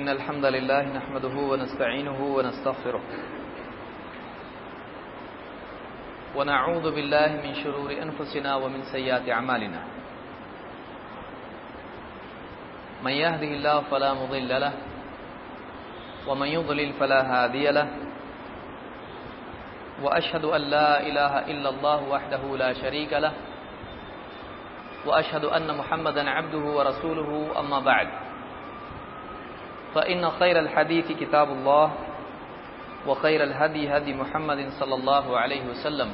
إن الحمد لله نحمده ونستعينه ونستغفره ونعوذ بالله من شرور أنفسنا ومن سيئات أعمالنا من يهده الله فلا مضل له ومن يضلل فلا هادي له وأشهد أن لا إله إلا الله وحده لا شريك له وأشهد أن محمدا عبده ورسوله أما بعد فإن خير الحديث كتاب الله وخير الهدي هدي محمد صلى الله عليه وسلم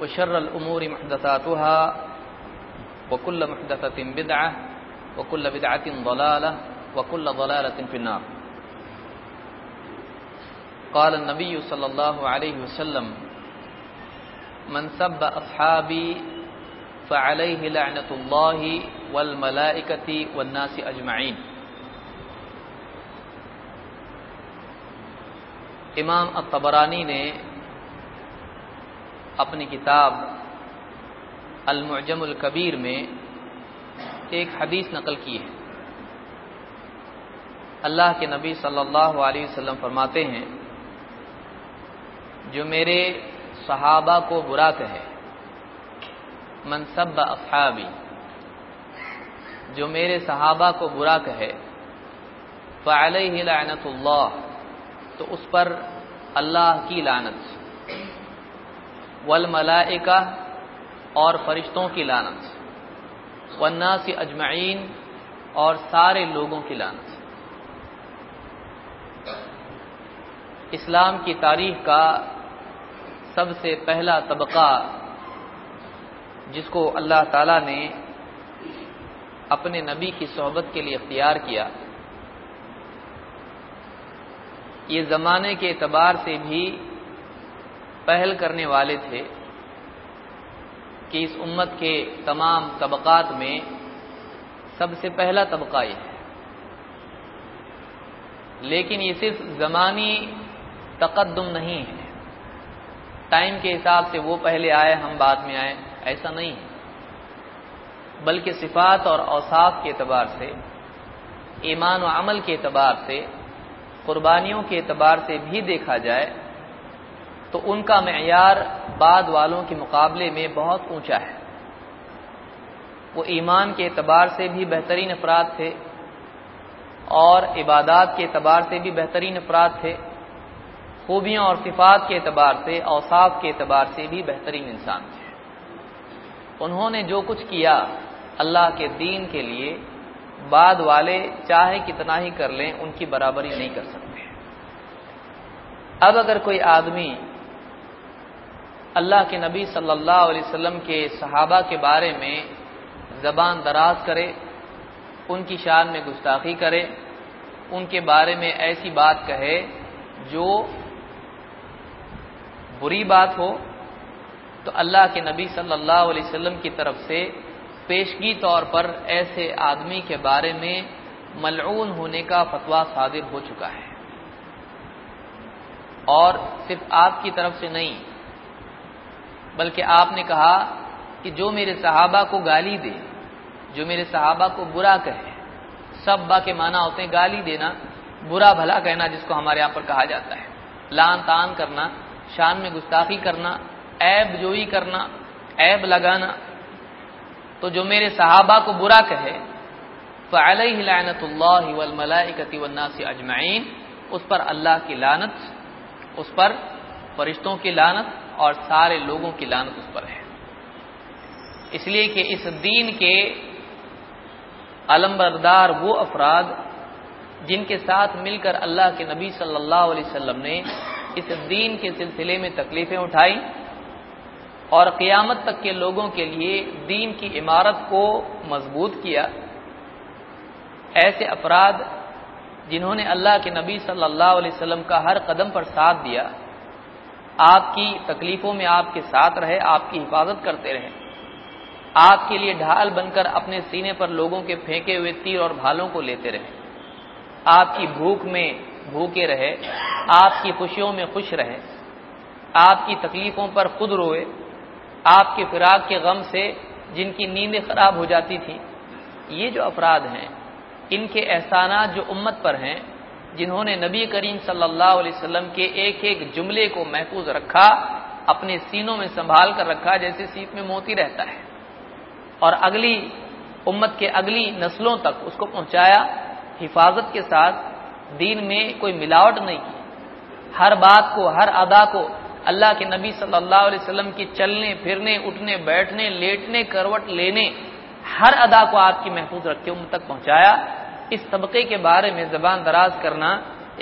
وشر الأمور محدثاتها وكل محدثة بدعة وكل بدعة ضلالة وكل ضلالة في النار قال النبي صلى الله عليه وسلم من سب أصحابي فعليه لعنة الله والملائكة والناس أجمعين इमाम अत-तबरानी ने अपनी किताब अल-मुअज्जमुल कबीर में एक हदीस नकल की है। अल्लाह के नबी सल्लल्लाहु अलैहि वसल्लम फरमाते हैं, जो मेरे सहाबा को बुरा कहे, मन सब्बा असहाबी, जो मेरे सहाबा को बुरा कहे, फ़अलैहि लअनतुल्लाह, तो उस पर अल्लाह की लानत, वल मलाइका, और फरिश्तों की लानत, वन्नासी अजमाइन, और सारे लोगों की लानत। इस्लाम की तारीख का सबसे पहला तबका जिसको अल्लाह ताला ने अपने नबी की सोहबत के लिए इख्तियार किया, ये ज़माने के एतबार से भी पहल करने वाले थे कि इस उम्मत के तमाम तबक़ात में सबसे पहला तबका ये है। लेकिन ये सिर्फ ज़मानी तक़द्दुम नहीं है, टाइम के हिसाब से वो पहले आए हम बाद में आए, ऐसा नहीं है, बल्कि सिफ़ात और औसाफ़ के एतबार से, ईमान और अमल के एतबार से, कुर्बानियों के एतबार से भी देखा जाए तो उनका मयार बाद वालों के मुकाबले में बहुत ऊंचा है। वो ईमान के एतबार से भी बेहतरीन अफराद थे और इबादात के एतबार से भी बेहतरीन अफराद थे, खूबियाँ और सिफात के एतबार से, औसाफ के एतबार से भी बेहतरीन इंसान थे। उन्होंने जो कुछ किया अल्लाह के दीन के लिए, बाद वाले चाहे कितना ही कर लें उनकी बराबरी नहीं कर सकते। अब अगर कोई आदमी अल्लाह के नबी सल्लल्लाहु अलैहि वसल्लम के सहाबा के बारे में ज़बान दराज करे, उनकी शान में गुस्ताखी करे, उनके बारे में ऐसी बात कहे जो बुरी बात हो, तो अल्लाह के नबी सल्लल्लाहु अलैहि वसल्लम की तरफ से पेशगी तौर पर ऐसे आदमी के बारे में मलऊन होने का फतवा सादिर हो चुका है। और सिर्फ आपकी तरफ से नहीं, बल्कि आपने कहा कि जो मेरे सहाबा को गाली दे, जो मेरे सहाबा को बुरा कहे, सब्बा के माना होते हैं गाली देना, बुरा भला कहना जिसको हमारे यहाँ पर कहा जाता है, लान तान करना, शान में गुस्ताखी करना, ऐब जोई करना, ऐब लगाना। तो जो मेरे सहाबा को बुरा कहे, फ़अलैहि लअनतुल्लाहि वल मलाइकति वन्नासि अजमाइन, उस पर अल्लाह की लानत, उस पर फरिश्तों की लानत और सारे लोगों की लानत उस पर है। इसलिए कि इस दीन के अलमबरदार वो अफराद जिनके साथ मिलकर अल्लाह के नबी सल्लल्लाहु अलैहि वसल्लम ने इस दीन के सिलसिले में तकलीफ़ें उठाई और क़ियामत तक के लोगों के लिए दीन की इमारत को मजबूत किया, ऐसे अफराद जिन्होंने अल्लाह के नबी सल्लल्लाहु अलैहि वसल्लम का हर कदम पर साथ दिया, आपकी तकलीफ़ों में आपके साथ रहे, आपकी हिफाजत करते रहे, आपके लिए ढाल बनकर अपने सीने पर लोगों के फेंके हुए तीर और भालों को लेते रहे, आपकी भूख में भूखे रहे, आपकी खुशियों में खुश रहे, आपकी तकलीफ़ों पर खुद रोए, आपके फिराक के गम से जिनकी नींदें खराब हो जाती थी। ये जो अफराद हैं इनके एहसानात जो उम्मत पर हैं, जिन्होंने नबी करीम सल्लल्लाहु अलैहि वसल्लम के एक एक जुमले को महफूज रखा, अपने सीनों में संभाल कर रखा, जैसे सीप में मोती रहता है, और अगली उम्मत के अगली नस्लों तक उसको पहुंचाया, हिफाजत के साथ, दीन में कोई मिलावट नहीं की। हर बात को, हर अदा को अल्लाह के नबी सल्लल्लाहु अलैहि वसल्लम की चलने फिरने, उठने बैठने, लेटने, करवट लेने, हर अदा को आपकी महफूज रखते उम्मत तक पहुंचाया। इस तबके के बारे में जबान दराज करना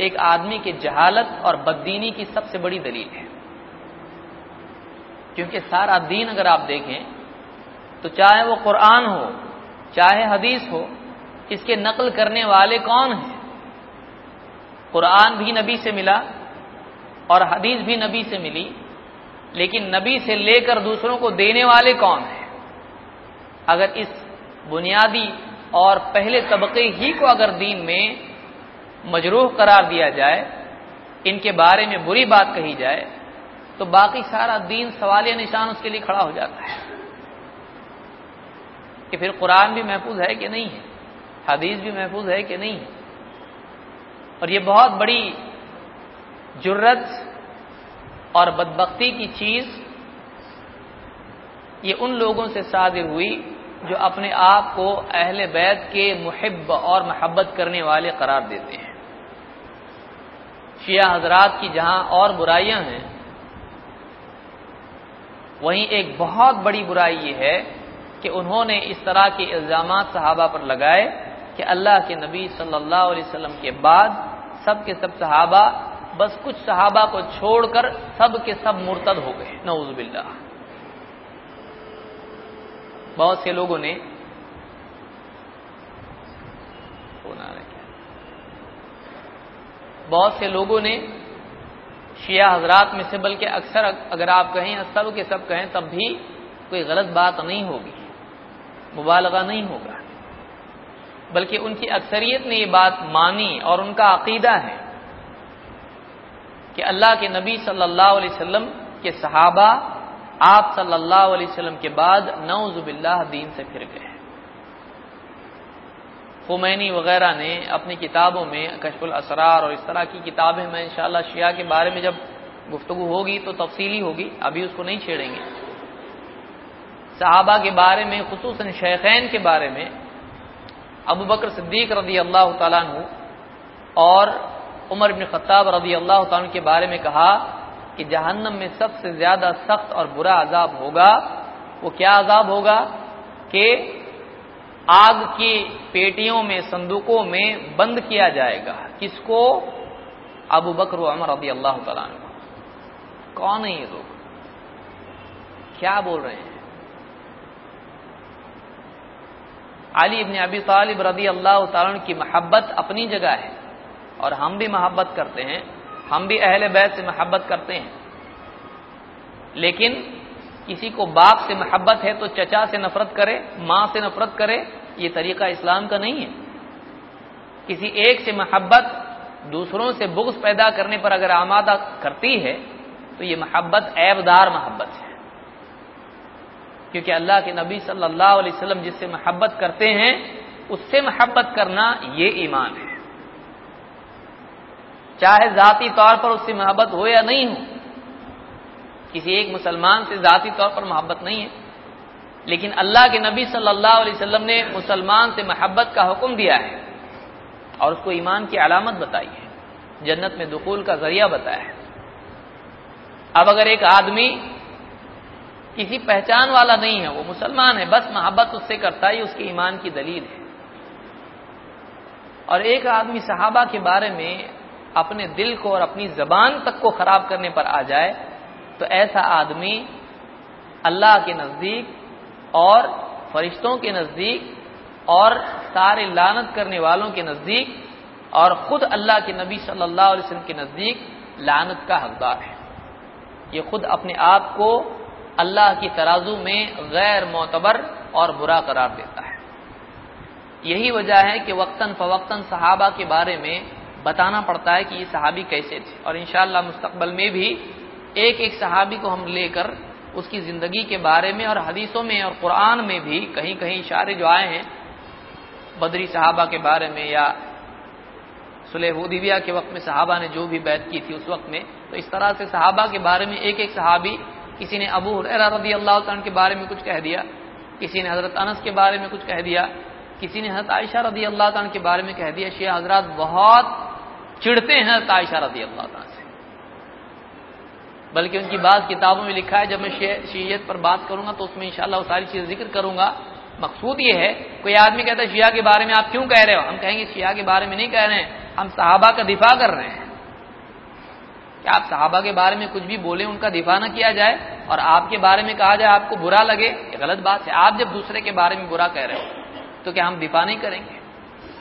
एक आदमी के जहालत और बददीनी की सबसे बड़ी दलील है, क्योंकि सारा दीन अगर आप देखें तो चाहे वो कुरान हो, चाहे हदीस हो, इसके नकल करने वाले कौन हैं? कुरान भी नबी से मिला और हदीस भी नबी से मिली, लेकिन नबी से लेकर दूसरों को देने वाले कौन हैं? अगर इस बुनियादी और पहले तबके ही को अगर दीन में मजरूह करार दिया जाए, इनके बारे में बुरी बात कही जाए, तो बाकी सारा दीन सवालिया निशान उसके लिए खड़ा हो जाता है कि फिर कुरान भी महफूज है कि नहीं है, हदीस भी महफूज है कि नहीं है। और ये बहुत बड़ी जुर्रत और बदबख्ती की चीज़ ये उन लोगों से सादिर हुई जो अपने आप को अहले बैत के मुहिब्ब और महब्बत करने वाले करार देते हैं। शिया हजरात की जहां और बुराइयां हैं, वहीं एक बहुत बड़ी बुराई ये है कि उन्होंने इस तरह के इल्ज़ामात सहाबा पर लगाए कि अल्लाह के नबी सल्लल्लाहु अलैहि वसल्लम के बाद सब के सब सहाबा, बस कुछ सहाबा को छोड़कर सब के सब मुर्तद हो गए, नऊज़ बिल्लाह। बहुत से लोगों ने शिया हजरात में से, बल्कि अक्सर अगर आप कहें सब के सब कहें तब भी कोई गलत बात नहीं होगी, मुबालगा नहीं होगा, बल्कि उनकी अक्सरियत ने ये बात मानी और उनका अकीदा है कि अल्लाह के नबी सल्लल्लाहु अलैहि वसल्लम के सहाबा आप सल्लल्लाहु अलैहि वसल्लम के बाद नऊजुबिल्लाह दीन से फिर गए। खुमैनी वगैरह ने अपनी किताबों में, कश्फुल असरार और इस तरह की किताबें, मैं इंशाअल्लाह शिया के बारे में जब गुफ्तगू होगी तो तफसीली होगी, अभी उसको नहीं छेड़ेंगे। सहाबा के बारे में, खुसूसन शेखैन के बारे में, अबू बकर सिद्दीक रज़ी अल्लाह तआला अन्हु और उमर इब्न ख़त्ताब रज़ी अल्लाह तआला अन्हु के बारे में कहा कि जहन्नम में सबसे ज्यादा सख्त और बुरा अजाब होगा। वो क्या अजाब होगा? कि आग की पेटियों में, संदूकों में बंद किया जाएगा। किसको? अबू बकर व उमर रज़ी अल्लाह तआला अन्हु। कौन है ये लोग? क्या बोल रहे हैं? अली इब्न अबी तालिब रज़ी अल्लाह तआला अन्हु की महब्बत अपनी जगह है, और हम भी महब्बत करते हैं, हम भी अहले बैत से महब्बत करते हैं, लेकिन किसी को बाप से महब्बत है तो चचा से नफरत करे, माँ से नफरत करे, ये तरीका इस्लाम का नहीं है। किसी एक से महब्बत दूसरों से बुग़्ज़ पैदा करने पर अगर आमादा करती है तो ये महब्बत ऐबदार महब्बत है, क्योंकि अल्लाह के नबी सल्लल्लाहु अलैहि वसल्लम जिससे महब्बत करते हैं उससे महब्बत करना ये ईमान है। चाहे ज़ाती तौर पर उससे महब्बत हो या नहीं हो, किसी एक मुसलमान से ज़ाती तौर पर महब्बत नहीं है, लेकिन अल्लाह के नबी सल्लल्लाहु अलैहि वसल्लम ने मुसलमान से महब्बत का हुक्म दिया है और उसको ईमान की अलामत बताई है, जन्नत में दुखूल का जरिया बताया है। अब अगर एक आदमी किसी पहचान वाला नहीं है, वो मुसलमान है, बस महब्बत उससे करता है, ये उसके ईमान की दलील है। और एक आदमी सहाबा के बारे में अपने दिल को और अपनी जबान तक को खराब करने पर आ जाए तो ऐसा आदमी अल्लाह के नज़दीक और फरिश्तों के नज़दीक और सारे लानत करने वालों के नज़दीक और खुद अल्लाह के नबी सल्लल्लाहु अलैहि वसल्लम के नज़दीक लानत का हकदार है। ये खुद अपने आप को अल्लाह की तराजू में गैर मोतबर और बुरा करार देता है। यही वजह है कि वक्तन फवक्तन सहाबा के बारे में बताना पड़ता है कि ये सहाबी कैसे थे, और इंशाअल्लाह मुस्तकबल में भी एक एक सहाबी को हम लेकर उसकी ज़िंदगी के बारे में और हदीसों में और कुरान में भी कहीं कहीं इशारे जो आए हैं बदरी सहाबा के बारे में या सुलह हुदैबिया के वक्त में सहाबा ने जो भी बैत की थी उस वक्त में, तो इस तरह से सहाबा के बारे में एक एक सहाबी, किसी ने अबू हुरैरा रज़ियल्लाहु अन्हु के बारे में कुछ कह दिया, किसी ने हज़रत अनस के बारे में कुछ कह दिया, किसी ने हज़रत आयशा रज़ियल्लाहु अन्हा के बारे में कह दिया। शिया हजरात बहुत चिढ़ते हैं हज़रत आयशा रज़ियल्लाहु अन्हा से, बल्कि उनकी बात किताबों में लिखा है। जब मैं शियत पर बात करूंगा तो उसमें इंशाअल्लाह सारी चीज़ जिक्र करूंगा। मकसूद ये है, कोई आदमी कहता है शिया के बारे में आप क्यों कह रहे हो, हम कहेंगे शिया के बारे में नहीं कह रहे हैं, हम सहाबा का दिफा कर रहे हैं। क्या आप सहाबा के बारे में कुछ भी बोले उनका दिफा न किया जाए और आपके बारे में कहा जाए आपको बुरा लगे, ये गलत बात है। आप जब दूसरे के बारे में बुरा कह रहे हो तो क्या हम दिफा नहीं करेंगे?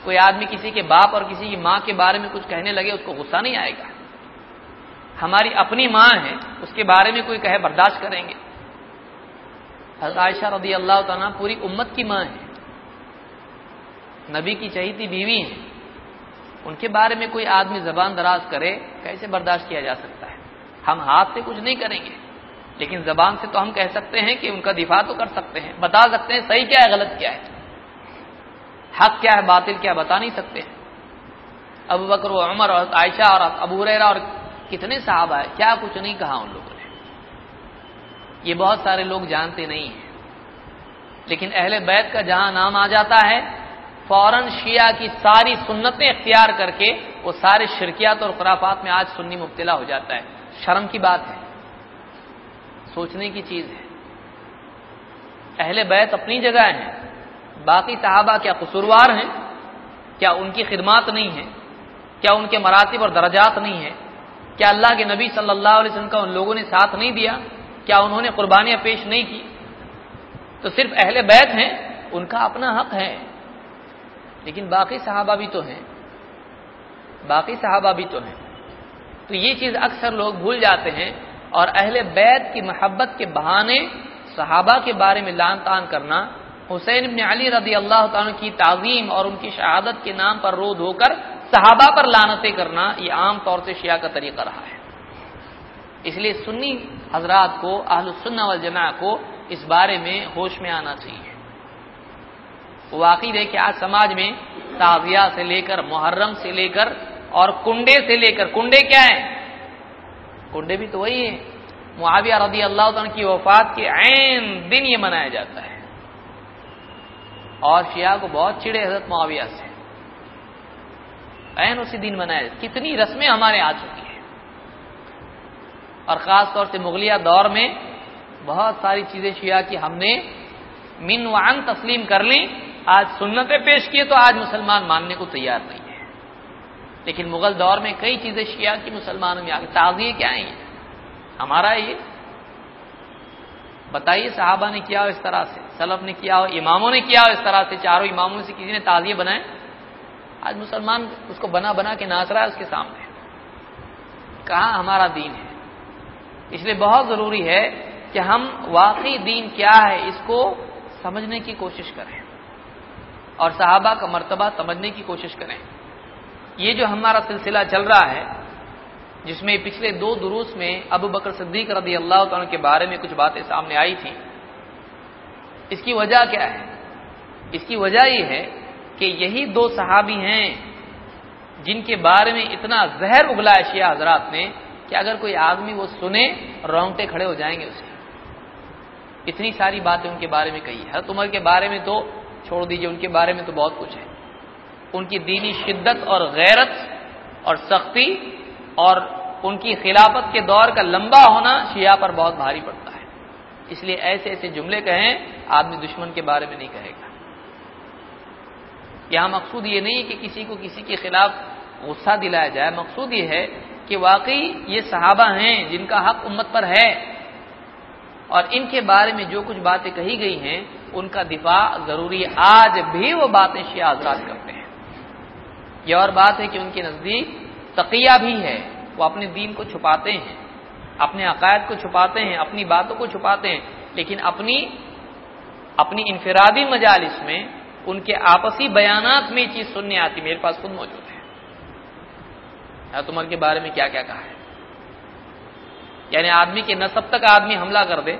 कोई आदमी किसी के बाप और किसी की माँ के बारे में कुछ कहने लगे उसको गुस्सा नहीं आएगा? हमारी अपनी माँ है, उसके बारे में कोई कहे बर्दाश्त करेंगे? हज़रत आयशा रज़ियल्लाहु तआला पूरी उम्मत की माँ है, नबी की चहेती बीवी है, उनके बारे में कोई आदमी जबान दराज करे कैसे बर्दाश्त किया जा सकता है? हम हाथ से कुछ नहीं करेंगे, लेकिन जबान से तो हम कह सकते हैं कि उनका दिफा तो कर सकते हैं, बता सकते हैं सही क्या है गलत क्या है, हक क्या है बातिल क्या है, बता नहीं सकते हैं। अबू बकर और उमर और आयशा और अबू हुरैरा और कितने साहब आए, क्या कुछ नहीं कहा उन लोगों ने। ये बहुत सारे लोग जानते नहीं हैं, लेकिन अहले बैत का जहां नाम आ जाता है फौरन शिया की सारी सुन्नतें इख्तियार करके वो सारे शिरकियात और खुराफात में आज सुन्नी मुब्तला हो जाता है। शर्म की बात है, सोचने की चीज है। अहले बैत अपनी जगह है, बाकी सहाबा क्या कसूरवार हैं? क्या उनकी खिदमात नहीं है? क्या उनके मरातिब और दर्जात नहीं है? क्या अल्लाह के नबी सल्लल्लाहु अलैहि वसल्लम का उन लोगों ने साथ नहीं दिया? क्या उन्होंने कुर्बानियां पेश नहीं की? तो सिर्फ अहले बैत हैं, उनका अपना हक है, लेकिन बाकी सहाबा भी तो हैं, बाकी सहाबा भी तो हैं। तो ये चीज़ अक्सर लोग भूल जाते हैं और अहले बैत की मोहब्बत के बहाने सहाबा के बारे में लान तान करना, हुसैन इब्न अली रज़ियल्लाहु ताला की ताज़ीम और उनकी शहादत के नाम पर रो धोकर सहाबा पर लानतें करना, ये आम तौर से शिया का तरीका रहा है। इसलिए सुन्नी हजरात को, अहलुस सुन्नह वल जमाअह को इस बारे में होश में आना चाहिए। वाकई है कि आज समाज में ताज़िया से लेकर मुहर्रम से लेकर और कुंडे से लेकर, कुंडे क्या है? कुंडे भी तो वही है, मुआविया रज़ियल्लाहु अन्हु की वफात के ऐन दिन ये मनाया जाता है और शिया को बहुत चिड़े हजरत मुआविया से, ऐन उसी दिन मनाया जाता। कितनी रस्में हमारे आ चुकी हैं और ख़ासतौर से मुगलिया दौर में बहुत सारी चीज़ें शिया की हमने मिन व अन तस्लीम कर ली। आज सुन्नतें पेश किए तो आज मुसलमान मानने को तैयार नहीं है, लेकिन मुग़ल दौर में कई चीज़ें शिया की मुसलमानों में आ गई। ताज़िए क्या हैं? हमारा ये बताइए, सहाबा ने किया हो इस तरह से, सलफ़ ने किया हो, इमामों ने किया हो इस तरह से, चारों इमामों से किसी ने ताज़िए बनाए? आज मुसलमान उसको बना बना के नाच रहा है उसके सामने, कहाँ हमारा दीन है? इसलिए बहुत ज़रूरी है कि हम वाकई दीन क्या है इसको समझने की कोशिश करें और सहाबा का मर्तबा समझने की कोशिश करें। ये जो हमारा सिलसिला चल रहा है जिसमें पिछले 2 दुरूस में अबू बकर सिद्दीक़ रज़ियल्लाहु अन्हु के बारे में कुछ बातें सामने आई थी, इसकी वजह क्या है? इसकी वजह ये है कि यही 2 सहाबी हैं जिनके बारे में इतना जहर उगलाया शिया हजरात ने कि अगर कोई आदमी वो सुने रोंगटे खड़े हो जाएंगे उसके। इतनी सारी बातें उनके बारे में कही। हज़रत उमर के बारे में तो छोड़ दीजिए, उनके बारे में तो बहुत कुछ है। उनकी दीनी शिद्दत और गैरत और सख्ती और उनकी खिलाफत के दौर का लंबा होना शिया पर बहुत भारी पड़ता है, इसलिए ऐसे ऐसे जुमले कहें आदमी दुश्मन के बारे में नहीं कहेगा। यहाँ मकसूद ये नहीं कि किसी को किसी के खिलाफ गुस्सा दिलाया जाए, मकसूद ये है कि वाकई ये सहाबा हैं जिनका हक उम्मत पर है और इनके बारे में जो कुछ बातें कही गई हैं उनका दिफा ज़रूरी। आज भी वो बातें शिया हज़रात करते हैं। यह और बात है कि उनके नज़दीक तकिया भी है, वो अपने दीन को छुपाते हैं, अपने अकायद को छुपाते हैं, अपनी बातों को छुपाते हैं, लेकिन अपनी इनफिरादी मजालिस में उनके आपसी बयानात में चीज सुनने आती। मेरे पास खुद मौजूद है उमर के बारे में क्या क्या कहा है, यानी आदमी के नसब तक आदमी हमला कर दे,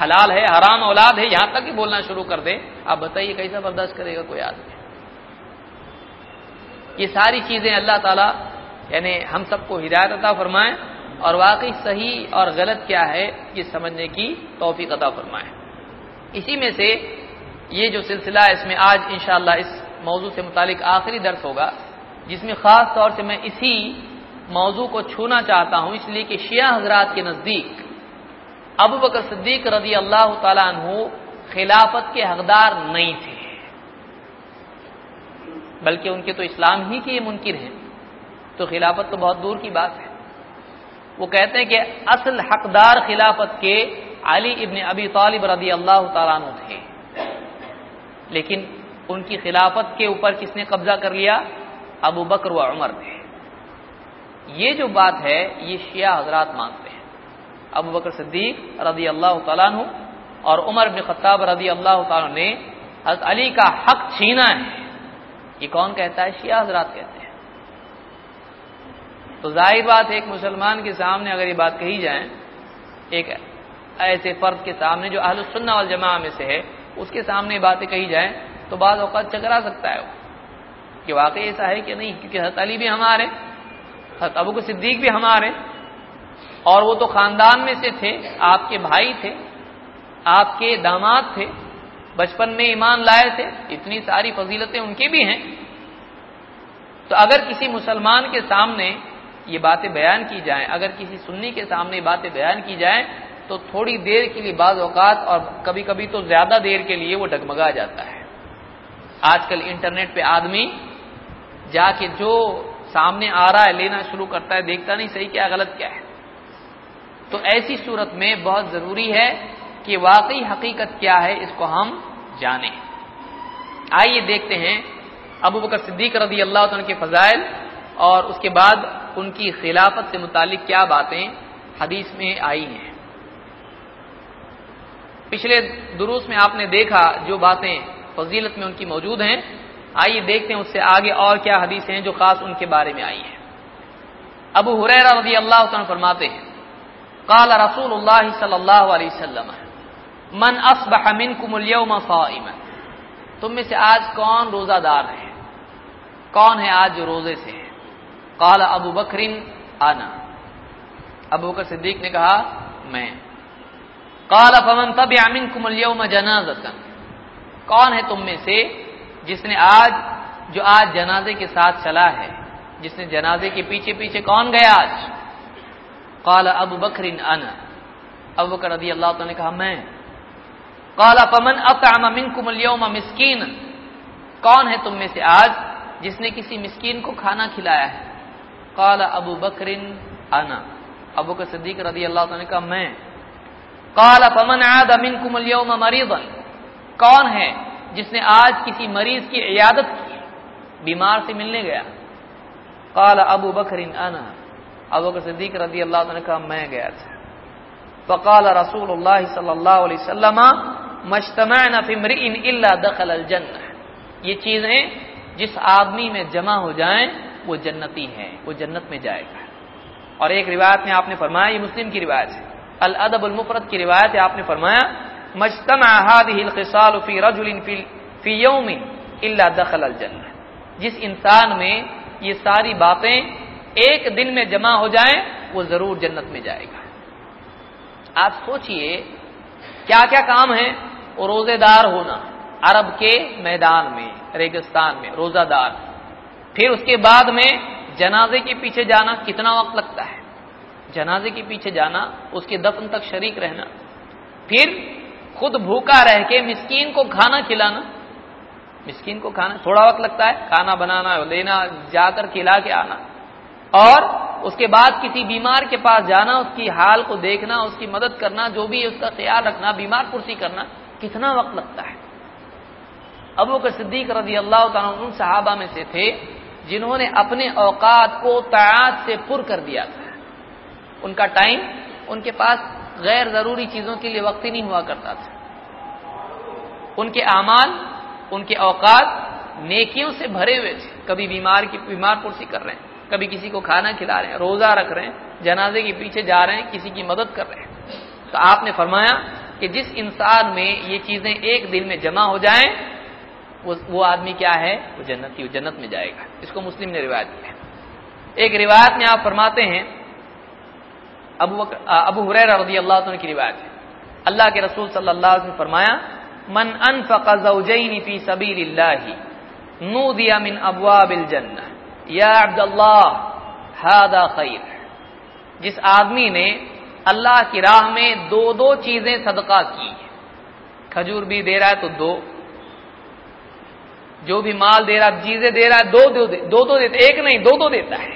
हलाल है हराम औलाद है यहां तक ही बोलना शुरू कर दे, आप बताइए कैसा बर्दाश्त करेगा कोई आदमी? ये सारी चीज़ें अल्लाह ताला यानी हम सबको हिदायत अता फरमाएं और वाकई सही और गलत क्या है ये समझने की तौफीक अता फरमाएं। इसी में से ये जो सिलसिला है इसमें आज इंशाअल्लाह इस मौजू से मुतालिक आखिरी दर्स होगा, जिसमें ख़ास तौर से मैं इसी मौजू को छूना चाहता हूँ, इसलिए कि शिया हज़रात के नज़दीक अबू बकर सिद्दीक रज़ी अल्लाह ताला अन्हु खिलाफत के हकदार नहीं थे, बल्कि उनके तो इस्लाम ही के ये मुनकिर हैं, तो खिलाफत तो बहुत दूर की बात है। वो कहते हैं कि असल हकदार खिलाफत के अली इब्न अबी तालिब रज़ी अल्लाह ताला अन्हु थे, लेकिन उनकी खिलाफत के ऊपर किसने कब्जा कर लिया? अबू बकर व उमर थे। ये जो बात है ये शिया हजरात मानते हैं। अबू बकर सिद्दीक रज़ी अल्लाह ताला अन्हु और उमर बिन खत्ताब रज़ी अल्लाह ताला ने हज़रत अली का हक छीना है। ये कौन कहता है? शिया हजरात कहते हैं। तो जाहिर बात एक मुसलमान के सामने अगर ये बात कही जाए, एक ऐसे फर्द के सामने जो अहले सुन्नह वल जमाअह में से है, उसके सामने बातें कही जाए तो बाद औकात चकरा सकता है कि वाकई ऐसा है कि नहीं, क्योंकि हज़रत अली भी हमारे, हज़रत अबू बकर सिद्दीक भी हमारे, और वो तो खानदान में से थे, आपके भाई थे, आपके दामाद थे, बचपन में ईमान लाए थे, इतनी सारी फजीलतें उनकी भी हैं। तो अगर किसी मुसलमान के सामने ये बातें बयान की जाएं, अगर किसी सुन्नी के सामने बातें बयान की जाएं, तो थोड़ी देर के लिए बाज़ औक़ात और कभी कभी तो ज़्यादा देर के लिए वो डगमगा जाता है। आजकल इंटरनेट पे आदमी जाके जो सामने आ रहा है लेना शुरू करता है, देखता नहीं सही क्या गलत क्या है। तो ऐसी सूरत में बहुत ज़रूरी है कि वाकई हकीकत क्या है, इसको हम जानें। आइए देखते हैं अबू बकर सिद्दीक रज़ी अल्लाह तआला अन्हु के फ़ज़ाइल और उसके बाद उनकी खिलाफत से मुतालिक क्या बातें हदीस में आई हैं। पिछले दुरूस में आपने देखा जो बातें फजीलत में उनकी मौजूद हैं। आइए देखते हैं उससे आगे और क्या हदीसें हैं जो ख़ास उनके बारे में आई हैं। अबू हुरैरा रज़ी अल्लाह तआला अन्हु फरमाते हैं, क़ाल रसूलुल्लाह सल्लल्लाहु अलैहि वसल्लम मन अस्बह मिनकुमुल यौम साइमन, तुम में से आज कौन रोज़ादार है, कौन है आज जो रोज़े से है? क़ाल अबू बकरिन आना, अबू बकर सिद्दीक ने कहा मैं। क़ाल फमन तबिअ मिनकुमुल यौम जनाज़तन, कौन है तुम में से जिसने आज जो आज जनाजे के साथ चला है, जिसने जनाजे के पीछे पीछे कौन गया आज? काला अबू बकरिन अना, अबू बकर रज़ी अल्लाह तआला ने कहा मैं। काला फमन अतअम मिनकुमुल यौम मिस्कीन, कौन है तुम में से आज जिसने किसी मिस्कीन को खाना खिलाया है? काला अबू बकरिन अना, अबू बकर सिद्दीक रज़ी अल्लाह तआला ने कहा मैं। काला फमन आद मिनकुमुल यौम मरीदन, कौन है जिसने आज किसी मरीज की इयादत की, बीमार से मिलने गया? काला अबू बकरिन अना, अबू बकर सिद्दीक रज़ी अल्लाह तआला ने कहा मैं गया था। फ़क़ाल रसूलुल्लाह सल्लल्लाहु अलैहि वसल्लम मज्तमअना फ़ी इम्रिइन इल्ला दख़लल जन्नह, ये चीज़ें जिस आदमी में जमा हो जाएं वो जन्नती है, वो जन्नत में जाएगा। और एक रिवायत में आपने फरमाया, ये मुस्लिम की रिवायत है, अल अदबुल मुफ़रद की रिवायत है, आपने फरमाया मज्तमा हादिहिल ख़िसालु फ़ी रजुलिन फ़ी यौमिन इल्ला दख़लल जन्नह, जिस इंसान में ये सारी बातें एक दिन में जमा हो जाएं वो ज़रूर जन्नत में जाएगा। आप सोचिए क्या क्या काम है रोज़ेदार होना अरब के मैदान में, रेगिस्तान में रोज़ादार, फिर उसके बाद में जनाजे के पीछे जाना कितना वक्त लगता है, जनाजे के पीछे जाना, उसके दफन तक शरीक रहना, फिर खुद भूखा रह के मिस्कीन को खाना खिलाना, मिस्कीन को खाना थोड़ा वक्त लगता है, खाना बनाना, लेना, जाकर खिला के आना, और उसके बाद किसी बीमार के पास जाना, उसकी हाल को देखना, उसकी मदद करना, जो भी है उसका ख्याल रखना, बीमार कुर्सी करना, कितना वक्त लगता है। अबू बकर सिद्दीक रज़ी अल्लाह तआला उन सहाबा में से थे जिन्होंने अपने औकात को ताआत से पुर कर दिया था। उनका टाइम, उनके पास गैर ज़रूरी चीज़ों के लिए वक्त ही नहीं हुआ करता था। उनके आमाल, उनके औकात नेकियों से भरे हुए थे, कभी बीमार कुर्सी कर रहे हैं, कभी किसी को खाना खिला रहे हैं, रोज़ा रख रहे हैं, जनाजे के पीछे जा रहे हैं, किसी की मदद कर रहे हैं। तो आपने फरमाया कि जिस इंसान में ये चीज़ें एक दिन में जमा हो जाएं वो आदमी क्या है, वो जन्नती, जन्नत में जाएगा। इसको मुस्लिम ने रिवायत किया। एक रिवायत में आप फरमाते हैं, अबू हुरैरा रज़ियल्लाहु अन्हु की रिवायत है, अल्लाह के रसूल सल्लल्लाहु अलैहि वसल्लम ने फरमाया, मन अनफ़क़ ज़ौजैनि फ़ी सबीलिल्लाहि नूदिया मिन अब्वाबिल जन्नह या अब्दुल्लाह हादा खैर। जिस आदमी ने अल्लाह की राह में दो दो चीजें सदका की, खजूर भी दे रहा है तो दो, जो भी माल दे रहा है, चीजें दे रहा है, दो दो देता है, एक नहीं दो दो देता है,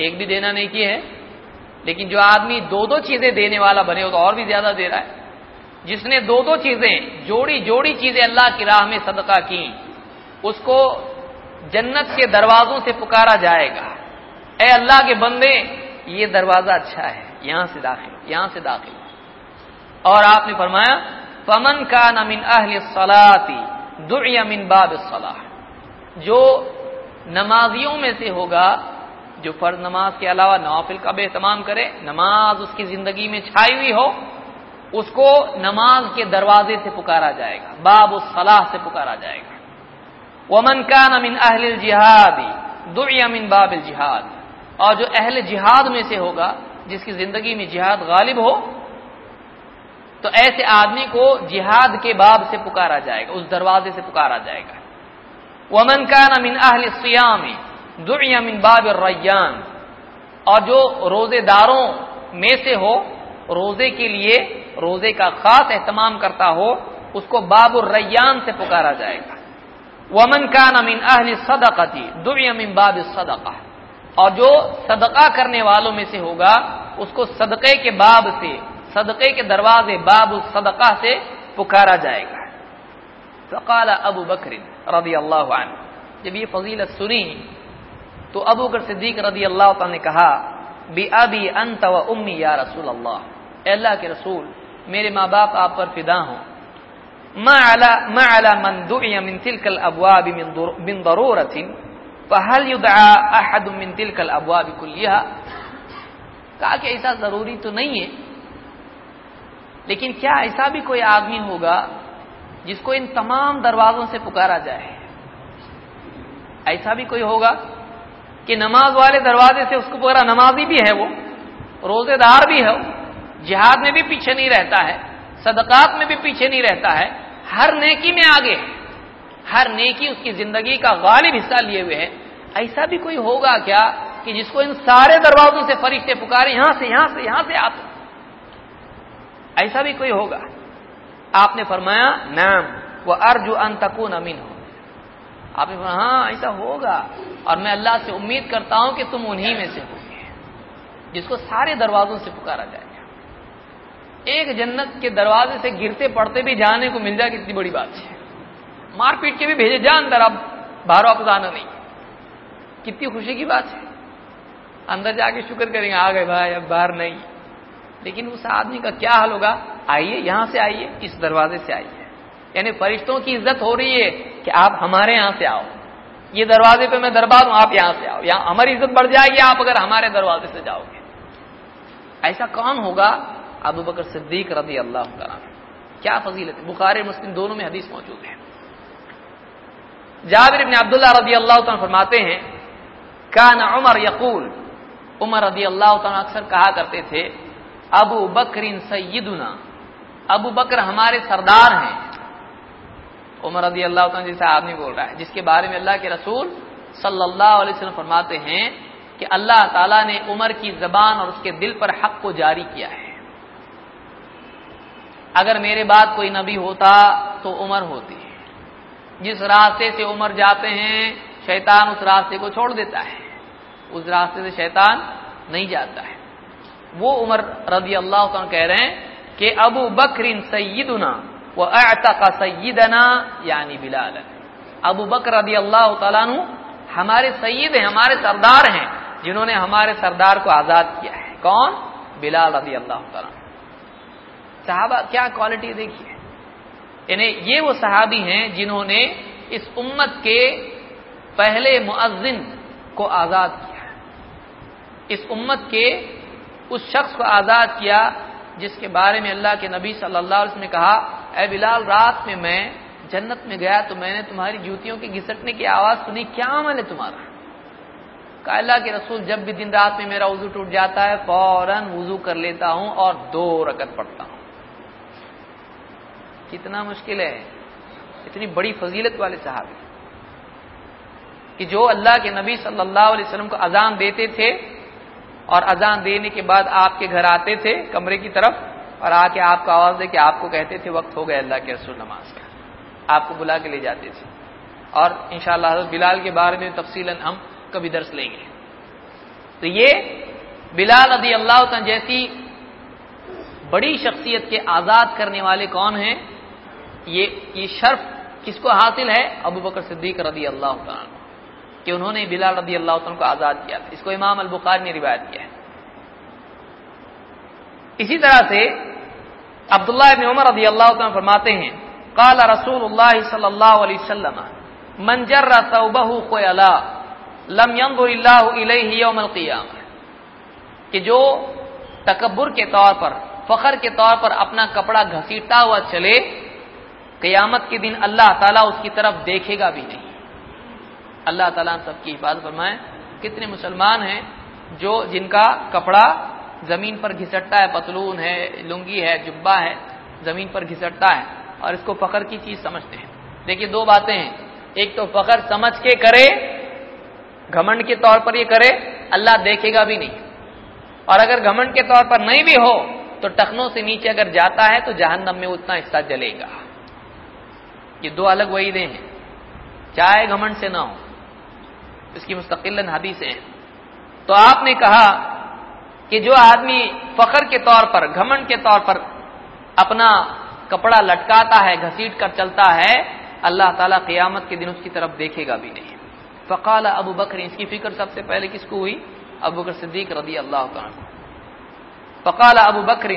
एक भी देना नहीं की है। लेकिन जो आदमी दो दो चीजें देने वाला बने हो तो और भी ज्यादा दे रहा है। जिसने दो दो चीजें, जोड़ी जोड़ी चीजें अल्लाह की राह में सदका की, उसको जन्नत के दरवाजों से पुकारा जाएगा, ए अल्लाह के बंदे ये दरवाजा अच्छा है, यहां से दाखिल, यहां से दाखिल। और आपने फरमाया, फमन कान मिन अहलि सलाती दुइया मिन बाब सलाह, जो नमाजियों में से होगा, जो फर्ज नमाज के अलावा नवाफिल का बेहतमाम करे, नमाज उसकी जिंदगी में छाई हुई हो, उसको नमाज के दरवाजे से पुकारा जाएगा, बाब उस सलाह से पुकारा जाएगा। वमन कान मिन अहलिल जिहादी दुइया मिन बाबिल जिहाद, और जो अहले जिहाद में से होगा, जिसकी जिंदगी में जिहाद गालिब हो, तो ऐसे आदमी को जिहाद के बाब से पुकारा जाएगा, उस दरवाजे से पुकारा जाएगा। वमन कान मिन अहलि सियाम दुइया मिन बाबिर रय्यान, और जो रोजेदारों में से हो, रोजे के लिए रोजे का खास एहतमाम करता हो, उसको बाबुर रय्यान से पुकारा जाएगा। वमन कान मिन अहलि सदक़ती दुइया मिन बाबिस सदक़ा, और जो सदका करने वालों में से होगा, उसको सदक़े के बाब से, सदक़े के दरवाजे बाबुस सदक़ा से पुकारा जाएगा। फ़क़ाल अबू बकर रज़ियल्लाहु अन्हु, जब ये फजीलत सुनी तो अबू बकर सिद्दीक रज़ियल्लाहु अन्हु ने कहा, बि अबी अंत व उम्मी या रसूल अल्लाह, अल्लाह के रसूल मेरे माँ बाप आप पर फिदा हों। मा अला मन दुइया मिन तिलकल अब्वाब मिन दरूरतिन फहल युदआ अहद मिन तिलकल अब्वाब कुल्लिहा। कहा कि ऐसा जरूरी तो नहीं है, लेकिन क्या ऐसा भी कोई आदमी होगा जिसको इन तमाम दरवाजों से पुकारा जाए? ऐसा भी कोई होगा कि नमाज वाले दरवाजे से उसको पूरा, नमाजी भी है वो, रोजेदार भी है, जिहाद में भी पीछे नहीं रहता है, सदकात में भी पीछे नहीं रहता है, हर नेकी में आगे है, हर नेकी उसकी जिंदगी का गालिब हिस्सा लिए हुए है। ऐसा भी कोई होगा क्या कि जिसको इन सारे दरवाजों से फरिश्ते पुकारे, यहां से यहां से यहां से आप? ऐसा भी कोई होगा? आपने फरमाया, नाम व अर्जु अन तकून मिनहु। आपने फरमाया, हाँ ऐसा होगा, और मैं अल्लाह से उम्मीद करता हूं कि तुम उन्हीं में से होगे जिसको सारे दरवाजों से पुकारा जाएगा। एक जन्नत के दरवाजे से गिरते पड़ते भी जाने को मिल जाए, कितनी बड़ी बात है। मारपीट के भी भेजे जा अंदर, अब बाहर वापस आना नहीं, कितनी खुशी की बात है। अंदर जाके शुक्र करेंगे, आ गए भाई, अब बाहर नहीं। लेकिन उस आदमी का क्या हाल होगा? आइए यहां से, आइए इस दरवाजे से आइए। यानी फरिश्तों की इज्जत हो रही है कि आप हमारे यहां से आओ, ये दरवाजे पे मैं दरबार हूं, आप यहां से आओ, यहां हमारी इज्जत बढ़ जाएगी आप अगर हमारे दरवाजे से जाओगे। ऐसा कौन होगा? अबू बकर सिद्दीक रज़ियल्लाहु अन्हु। क्या फजीलत है, बुखारी मुस्लिम दोनों में हदीस मौजूद है। जाबिर इब्न अब्दुल्लाह रज़ियल्लाहु अन्हु फरमाते हैं, कान उमर यकूल, उमर रज़ियल्लाहु अन्हु अक्सर कहा करते थे, अबू बकर सय्यदुना, अबू बकर हमारे सरदार हैं। उमर रज़ियल्लाहु अन्हु जैसा आदमी बोल रहा है, जिसके बारे में अल्लाह के रसूल सल्लल्लाहु अलैहि वसल्लम फरमाते हैं कि अल्लाह ताला ने उमर की जबान और उसके दिल पर हक को जारी किया है। अगर मेरे बाद कोई नबी होता तो उमर होती। जिस रास्ते से उमर जाते हैं, शैतान उस रास्ते को छोड़ देता है, उस रास्ते से शैतान नहीं जाता है। वो उमर रज़ियल्लाहु अन्हु कह रहे हैं कि अबू बकर सय्यदुना व अअतक़ सय्यदना यानी बिलाल। अबू बकर रज़ियल्लाहु तआला अन्हु हमारे सय्यद हैं, हमारे सरदार हैं, जिन्होंने हमारे सरदार को आजाद किया है। कौन? बिलाल रज़ियल्लाहु तआला अन्हु। सहाबा क्या क्वालिटी देखिए, यानी ये वो सहाबी हैं जिन्होंने इस उम्मत के पहले मुअज्जिन को आजाद किया, इस उम्मत के उस शख्स को आजाद किया जिसके बारे में अल्लाह के नबी सल्लल्लाहु अलैहि वसल्लम ने कहा, ए बिलाल, रात में मैं जन्नत में गया तो मैंने तुम्हारी जूतियों के घिसटने की आवाज सुनी, क्या अमल है तुम्हारा? कहा अल्लाह के रसूल, जब भी दिन रात में मेरा वजू टूट जाता है फौरन वजू कर लेता हूं और 2 रकत पढ़ता हूं। कितना मुश्किल है, इतनी बड़ी फजीलत वाले सहाबी कि जो अल्लाह के नबी सल्लल्लाहु अलैहि वसल्लम को अजान देते थे और अजान देने के बाद आपके घर आते थे कमरे की तरफ और आके आपको आवाज दे के आपको कहते थे वक्त हो गया अल्लाह के रसूल नमाज का, आपको बुला के ले जाते थे। और इंशाअल्लाह हज़रत बिलाल के बारे में तफसीलन हम कभी दर्स लेंगे। तो ये बिलाल रज़ी अल्लाह तआला जैसी बड़ी शख्सियत के आज़ाद करने वाले कौन हैं, ये शर्फ किसको हासिल है? अबू बकर सिद्दीक रज़ी अल्लाह तआला अन्हु, कि उन्होंने बिलाल रज़ी अल्लाह तआला को आज़ाद किया। इसको इमाम अल बुखारी ने रिवायत किया है। इसी तरह से अब्दुल्लाह इब्न उमर रज़ी अल्लाहु अन्हुमा फरमाते हैं, क़ाल रसूलुल्लाह सल्लल्लाहु अलैहि वसल्लम मन जर्रा सौबहु ख़ुयला लम यंज़ुरिल्लाहु इलैहि यौमल क़ियामह, कि जो तकब्बुर के तौर पर, फखर के तौर पर अपना कपड़ा घसीटता हुआ चले, क़यामत के दिन अल्लाह ताला उसकी तरफ देखेगा भी नहीं। अल्लाह ताला हम सबकी हिफाजत फरमाए। कितने मुसलमान हैं जो जिनका कपड़ा जमीन पर घिसटता है, पतलून है, लुंगी है, जुब्बा है, जमीन पर घिसटता है और इसको फखर की चीज समझते हैं। देखिए दो बातें हैं, एक तो फखर समझ के करे, घमंड के तौर पर ये करे, अल्लाह देखेगा भी नहीं, और अगर घमंड के तौर पर नहीं भी हो तो टखनों से नीचे अगर जाता है तो जहन्नम में उतना हिस्सा जलेगा। ये दो अलग वहीदे हैं, चाहे घमंड से ना हो, इसकी मुस्तकिलन हदीसें हैं। तो आपने कहा कि जो आदमी फखर के तौर पर, घमंड के तौर पर अपना कपड़ा लटकाता है, घसीट कर चलता है, अल्लाह ताला क़ियामत के दिन उसकी तरफ देखेगा भी नहीं। फ़क़ाल अबू बकर, इसकी फिक्र सबसे पहले किसको हुई? अबू बकर सिद्दीक रज़ी अल्लाह तआला। फ़क़ाल अबू बकर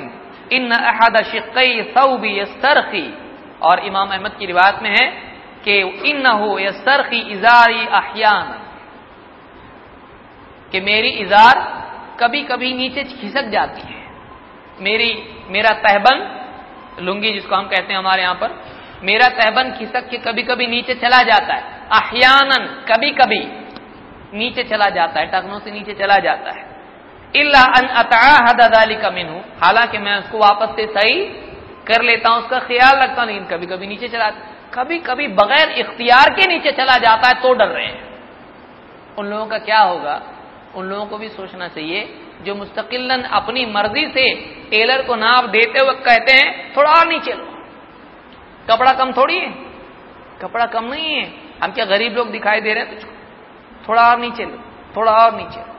इन्न अहद शिक़्क़ई सौबी यस्तरख़ी, और इमाम अहमद की रिवायत में है कि इन्नहु यस्तरख़ी इज़ारी अहयान, कि मेरी इज़ार कभी कभी नीचे खिसक जाती है, मेरा तहबंद, लुंगी जिसको हम कहते हैं हमारे यहाँ पर, मेरा तहबंद खिसक के कभी कभी नीचे चला जाता है। अहयानन, कभी कभी नीचे चला जाता है, टखनों से नीचे चला जाता है। इल्ला अन अताअहद ज़ालिका मिनहु, हालांकि मैं उसको वापस से सही कर लेता हूँ, उसका ख्याल रखता हूँ, लेकिन कभी कभी नीचे चला, कभी कभी बगैर इख्तियार के नीचे चला जाता है, तो डर रहे हैं। उन लोगों का क्या होगा? उन लोगों को भी सोचना चाहिए जो मुस्तकिलन अपनी मर्जी से टेलर को नाप देते हुए कहते हैं थोड़ा और नीचे लो, कपड़ा कम थोड़ी है, कपड़ा कम नहीं है, हम क्या गरीब लोग दिखाई दे रहे हैं तुझको, थोड़ा और नीचे लो, थोड़ा और नीचे लो।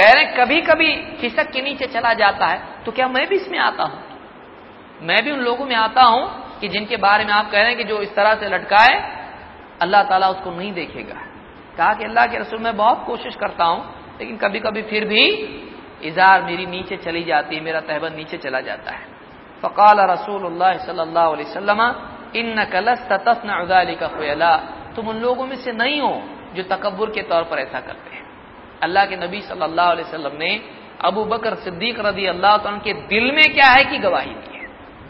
कह रहे हैं कभी कभी खिसक के नीचे चला जाता है, तो क्या मैं भी इसमें आता हूं? मैं भी उन लोगों में आता हूं कि जिनके बारे में आप कह रहे हैं कि जो इस तरह से लटकाए अल्लाह ताला उसको नहीं देखेगा। कहा कि अल्लाह के रसूल, मैं बहुत कोशिश करता हूं, लेकिन कभी कभी फिर भी इजार मेरी नीचे चली जाती है, मेरा तहबंद नीचे चला जाता है। फ़क़ाल रसूलुल्लाह सल्लल्लाहु अलैहि वसल्लम इन्नका लस्त तस्नअु ज़ालिका ख़ुयला, तुम उन लोगों में से नहीं हो जो तकब्बुर के तौर पर ऐसा करते हैं। अल्लाह के नबी सल्लल्लाहु अलैहि वसल्लम ने अबू बकर सिद्दीक रज़ी अल्लाह तआला के दिल में क्या है कि गवाही दी है,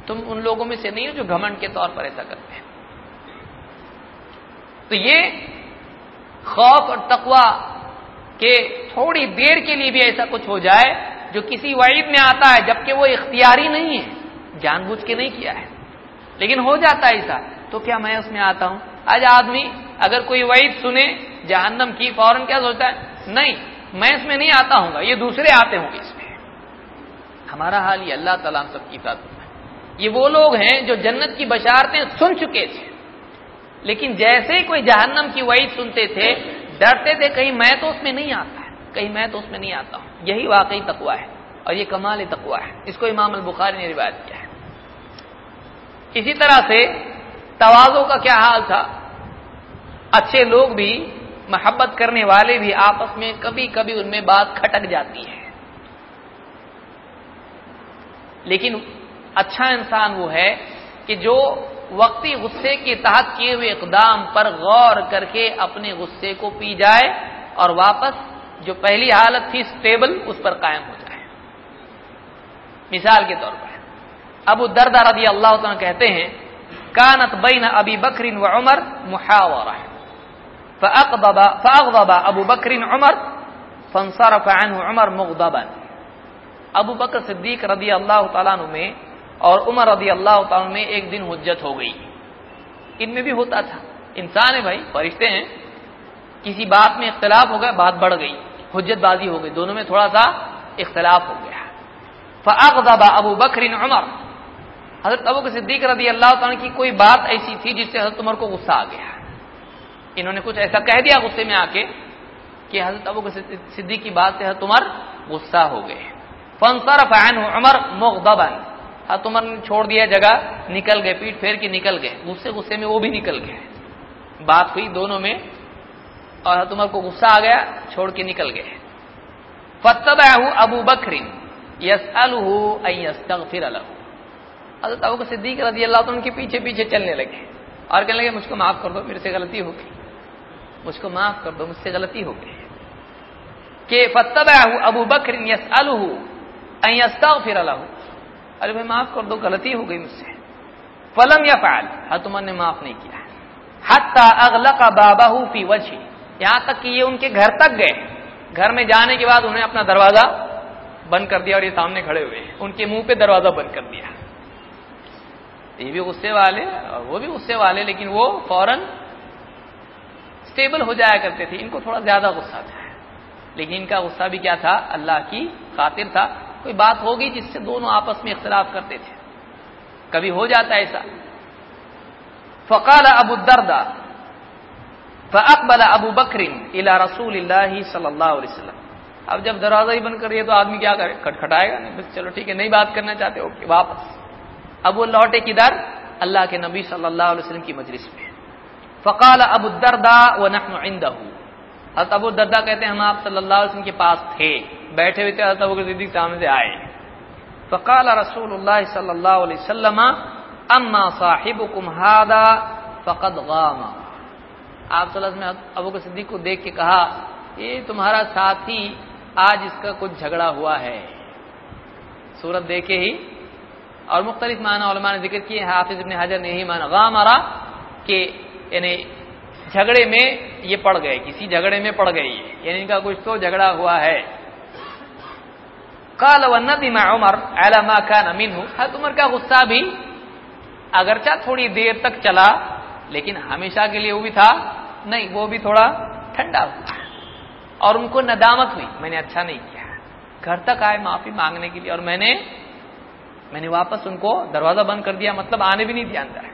तुम उन लोगों में से नहीं हो जो घमंड के तौर पर ऐसा करते हैं। तो ये खौफ और तकवा के थोड़ी देर के लिए भी ऐसा कुछ हो जाए जो किसी वईद में आता है, जबकि वो इख्तियारी नहीं है, जानबूझ के नहीं किया है, लेकिन हो जाता है ऐसा, तो क्या मैं उसमें आता हूं? आज आदमी अगर कोई वईद सुने जहन्नम की, फौरन क्या सोचता है? नहीं, मैं इसमें नहीं आता हूँ, ये दूसरे आते होंगे इसमें। हमारा हाल ये, अल्लाह ताला हम सबकी हिफाजत फरमाए। ये वो लोग हैं जो जन्नत की बशारतें सुन चुके थे, लेकिन जैसे ही कोई जहन्नम की वईद सुनते थे डरते थे कहीं मैं तो उसमें नहीं आता है, कहीं मैं तो उसमें नहीं आता हूं। यही वाकई तकवा है और ये कमाल तकवा है। इसको इमाम अल बुखारी ने रिवायत किया है। इसी तरह से तवाज़ो का क्या हाल था? अच्छे लोग भी, मोहब्बत करने वाले भी आपस में कभी कभी उनमें बात खटक जाती है, लेकिन अच्छा इंसान वो है कि जो वक्ती गुस्से के तहत किए हुए इकदाम पर गौर करके अपने गुस्से को पी जाए और वापस जो पहली हालत थी स्टेबल, उस पर कायम हो जाए। मिसाल के तौर पर अबू दर्दा रज़ी अल्लाह तआला कहते हैं कानत बैन अबी बकरिन व उमर मुहावरा फअग़ज़ब अबू बकरिन उमर फंसरफ़ अन्हु उमर मुग़ज़बन। अबू बकर सिद्दीक रदी अल्लाह तआला अन्हु में और उमर रदी अल्लाह तआला अन्हु में एक दिन हुज्जत हो गई। इनमें भी होता था, इंसान है भाई, फरिश्ते हैं। किसी बात में इख्तिलाफ हो गया, बात बढ़ गई, हुज्जतबाजी हो गई, दोनों में थोड़ा सा इख्तिलाफ हो गया। फअग़ज़ब अबू बकरिन उमर, हज़रत अबू बकर सिद्दीक रदी अल्लाह तआला की कोई बात ऐसी थी जिससे हज़रत उमर को गुस्सा आ गया। इन्होंने कुछ ऐसा कह दिया गुस्से में आके कि हज़रत अबू बकर सिद्दीक की बात से हज़रत उमर गुस्सा हो गए। फंसरफ़ अन्हु उमर मुग़ज़बन, हज़रत उमर ने छोड़ दिया जगह, निकल गए, पीठ फेर के निकल गए, गुस्से में वो भी निकल गए। बात हुई दोनों में और हज़रत उमर को गुस्सा आ गया, छोड़ के निकल गए। फत्तबअहु अबू बकर यसअलुहु अन यस्तग़फिर लहु, हज़रत अबू बकर सिद्दीक रज़ियल्लाहु अन्हु के पीछे पीछे चलने लगे और कहने लगे मुझको माफ कर दो, मेरे से गलती हो गई, मुझको माफ कर दो, मुझसे गलती हो गई। के फत्तबअहु अबू बकर यसअलुहु अन यस्तग़फिर लहु, अरे भाई माफ कर दो, गलती हो गई मुझसे। फलम यफ़अल, हज़रत उमर ने माफ नहीं किया। हत्ता अग़लक़ बाबहु फ़ी वजही, यहां तक कि ये उनके घर तक गए, घर में जाने के बाद उन्हें अपना दरवाजा बंद कर दिया और ये सामने खड़े हुए हैं, उनके मुंह पे दरवाजा बंद कर दिया। ये भी गुस्से वाले और वो भी गुस्से वाले, लेकिन वो फौरन स्टेबल हो जाया करते थे, इनको थोड़ा ज्यादा गुस्सा था, लेकिन इनका गुस्सा भी क्या था, अल्लाह की खातिर था। कोई बात होगी जिससे दोनों आपस में इख्तिलाफ करते थे, कभी हो जाता ऐसा। फक़ाल अबू दरदा फअक़बल अबू बकरिन इला रसूलिल्लाहि सल्लल्लाहु अलैहि वसल्लम, अब जब दरवाजा ही बंद कर दिया तो आदमी क्या करे, खटखटाएगा नहीं, बस चलो ठीक है, नहीं बात करना चाहते, ओके वापस। अब वो लौटे किधर, अल्लाह के नबी सल्लल्लाहु अलैहि वसल्लम की मजलिस में। फक़ाल अबू दरदा व नहनु इंदहु, हज़रत अबू दरदा कहते हैं हम आप सल्लल्लाहु अलैहि वसल्लम के पास थे, बैठे हुए थे, हज़रत अबू बकर सिद्दीक़ सामने से आए। फ़क़ाल रसूलुल्लाह सल्लल्लाहु अलैहि वसल्लम अम्मा साहिबुकुम हादा फ़क़द गामा, आप सल्लल्लाहु अलैहि वसल्लम अबू बकर सिद्दीक़ को देख के कहा ये तुम्हारा साथी आज इसका कुछ झगड़ा हुआ है। सूरत देखे ही और मुख्तलिफ माना उलमा ने जिक्र किए, हाफिज इब्न हजर ने यही माना गामरा के यानी झगड़े में ये पड़ गए, किसी झगड़े में पड़ गई, यानी इनका कुछ तो झगड़ा हुआ है। काल वन्नदिम उमर अला मा कान मिनहु, हज़रत उमर का गुस्सा भी अगरचा थोड़ी देर तक चला, लेकिन हमेशा के लिए वो भी था नहीं, वो भी थोड़ा ठंडा हुआ और उनको नदामत हुई, मैंने अच्छा नहीं किया। घर तक आए माफी मांगने के लिए और मैंने वापस उनको दरवाजा बंद कर दिया, मतलब आने भी नहीं दिया अंदर।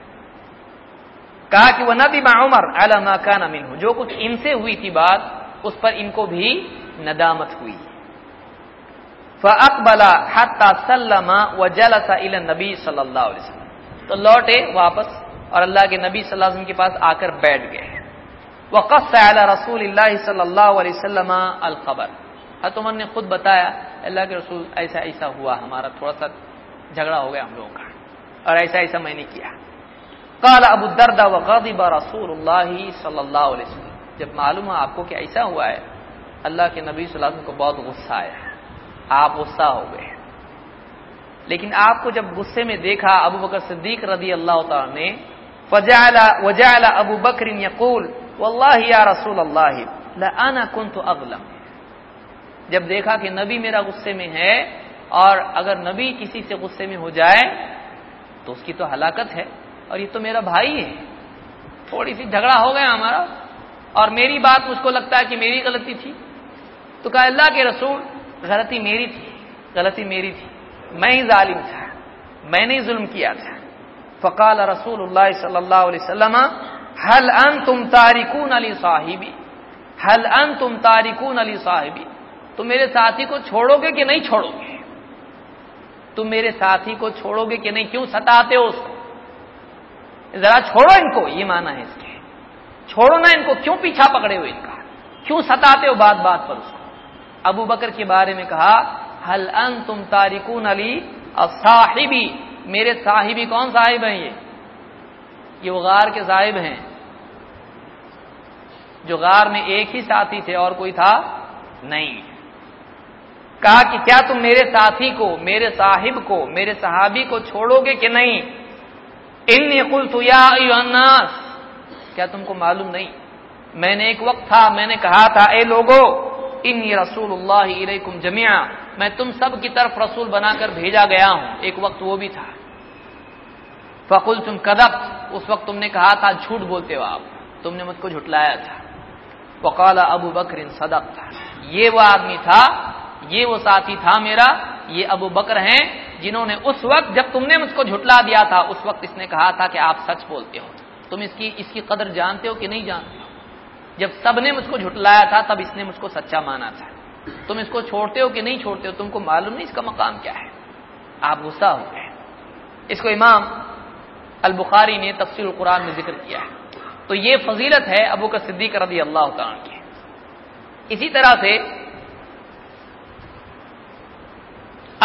कहा कि वनदिमा उमर अला मा कान मिनहु, जो कुछ इनसे हुई थी बात उस पर इनको भी नदामत हुई। फअक़बला हत्ता सल्लमा व जलसा इला नबी सल्लल्लाहु अलैहि वसल्लम, तो लौटे वापस और अल्लाह के नबी सल्लल्लाहु अलैहि वसल्लम के पास आकर बैठ गए। व क़स्सा अला रसूलिल्लाह सल्लल्लाहु अलैहि वसल्लम अल ख़बर, हज़रत उमर ने खुद बताया अल्लाह के रसूल ऐसा ऐसा हुआ, हमारा थोड़ा सा झगड़ा हो गया हम लोगों का और ऐसा ऐसा मैंने किया। काला अबू दरदा व ग़ाज़िब रसूलुल्लाहि सल्लल्लाहु अलैहि वसल्लम, जब मालूम है आपको कि ऐसा हुआ है, अल्लाह के नबी सल्लल्लाहु अलैहि वसल्लम को बहुत गुस्सा आया, आप गुस्सा हो गए। लेकिन आपको जब गुस्से में देखा अबू बकर सिद्दीक रदी अल्लाह तआला ने, वजअल अबू बकर यक़ूल वल्लाहि या रसूलल्लाहि ला अना कुन्तु अज़लम, जब देखा कि नबी मेरा गुस्से में है और अगर नबी किसी से गुस्से में हो जाए तो उसकी तो हलाकत है, और ये तो मेरा भाई है, थोड़ी सी झगड़ा हो गया हमारा और मेरी बात मुझको लगता है कि मेरी गलती थी, तो कहा अल्लाह के रसूल गलती मेरी थी, गलती मेरी थी, मैं ही जालिम था, मैंने ही जुल्म किया था। फ़क़ाल रसूलुल्लाह सल्लल्लाहु अलैहि वसल्लम हल अंतुम तारिकून ली साहिबी, हल अंतुम तारिकून ली साहिबी, तुम मेरे साथी को छोड़ोगे कि नहीं छोड़ोगे, तुम मेरे साथी को छोड़ोगे कि नहीं, क्यों सताते हो उसको, जरा छोड़ो इनको, ये माना है इसके, छोड़ो ना इनको, क्यों पीछा पकड़े हो इनका, क्यों सताते हो बात बात पर उसको। अबू बकर के बारे में कहा हल अंतुम तारिकून अली साहिबी, मेरे साहिबी, कौन साहिब हैं ये वगार के साहिब हैं, जो गार में एक ही साथी थे और कोई था नहीं। कहा कि क्या तुम मेरे साथी को, मेरे साहिब को, मेरे सहाबी को छोड़ोगे कि नहीं, इन्नी कुल्तु या अय्युहन्नास, क्या तुमको मालूम नहीं, मैंने एक वक्त था मैंने कहा था ए लोगो, इन्नी रसूलुल्लाहि इलैकुम जमीआ, मैं तुम सब की तरफ रसूल बनाकर भेजा गया हूं, एक वक्त वो भी था। फकुल्तुम कदब्त, उस वक्त तुमने कहा था झूठ बोलते हो आप, तुमने मुझको झुठलाया था। वकाला अबू बकर सदक, ये वो आदमी था, ये वो साथी था मेरा, ये अबू बकर हैं जिन्होंने उस वक्त जब तुमने मुझको झुठला दिया था उस वक्त इसने कहा था कि आप सच बोलते हो। तुम इसकी कदर जानते हो कि नहीं जानते हो? जब सब ने मुझको झुठलाया था तब इसने मुझको सच्चा माना था। तुम इसको छोड़ते हो कि नहीं छोड़ते हो? तुमको मालूम नहीं इसका मकाम क्या है। आप गुस्सा हो गए। इसको इमाम अल बुखारी ने तफसीर कुरान में जिक्र किया है। तो ये फजीलत है अबू बकर सिद्दीक रज़ी अल्लाह तआला अन्हु की। इसी तरह से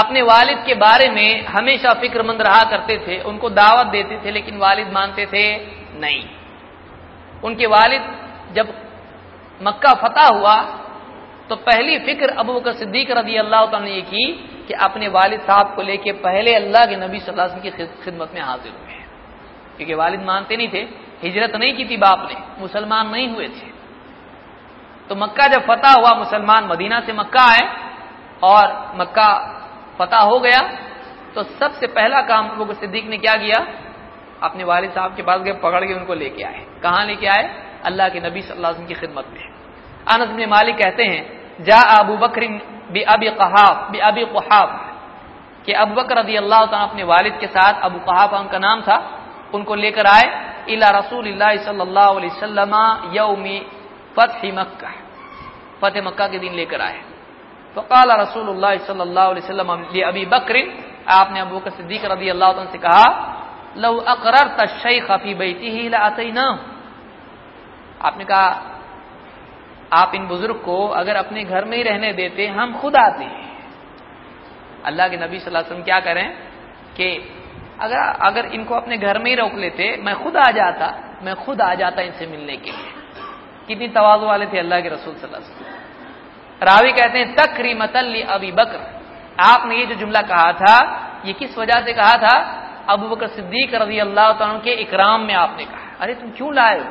अपने वालिद के बारे में हमेशा फिक्रमंद रहा करते थे। उनको दावत देते थे लेकिन वालिद मानते थे नहीं। उनके वालिद जब मक्का फतह हुआ तो पहली फिक्र अबू बकर सिद्दीक रज़ी अल्लाह तआला अन्हु ने की कि अपने वालिद साहब को लेके पहले अल्लाह के नबी सल्लल्लाहु अलैहि वसल्लम की खिदमत में हाजिर हुए, क्योंकि वालिद मानते नहीं थे, हिजरत नहीं की थी, बाप ने मुसलमान नहीं हुए थे। तो मक्का जब फतह हुआ, मुसलमान मदीना से मक्का आए और मक्का फतह हो गया तो सबसे पहला काम अबू बकर सिद्दीक ने क्या किया, अपने वालिद साहब के पास गए, पकड़ के उनको लेके आए। कहाँ लेके आए? अल्लाह के नबी सल्लल्लाहु अलैहि वसल्लम की खिदमत में। अनस बिन मालिक कहते हैं जा अबू बकर बि अबी क़हाफ़ बि अबी क़हाफ़, कि अबू बकर रज़ी अल्लाह तआला अपने वालिद के साथ, अबू क़हाफ़ा उनका नाम था, उनको लेकर आए इला रसूलिल्लाह सल्लल्लाहु अलैहि वसल्लम यौमी फतह मक्का, फतह मक्का के दिन लेकर आए। तो क़ाला रसूलुल्लाह सल्लल्लाहु अलैहि वसल्लम लि अबी बकर, आपने अबू बकर सिद्दीक रज़ी अल्लाह तआला से कहा लौ अक़ररत अश-शेख फी बैतिही ला अतैना, आपने कहा आप इन बुजुर्ग को अगर अपने घर में ही रहने देते हम खुद आते हैं। अल्लाह के नबी सल्लल्लाहु अलैहि वसल्लम क्या करें कि अगर इनको अपने घर में ही रोक लेते मैं खुद आ जाता इनसे मिलने के लिए। कितनी तवाज़ु वाले थे अल्लाह के रसूल सल्लल्लाहु अलैहि वसल्लम। रावी कहते हैं तकरीमतन लि अबी बकर, आपने ये जो जुमला कहा था ये किस वजह से कहा था? अबू बकर सिद्दीक रज़ी अल्लाह तआला अन्हु के इकराम में आपने कहा। अरे तुम क्यों लाए हो,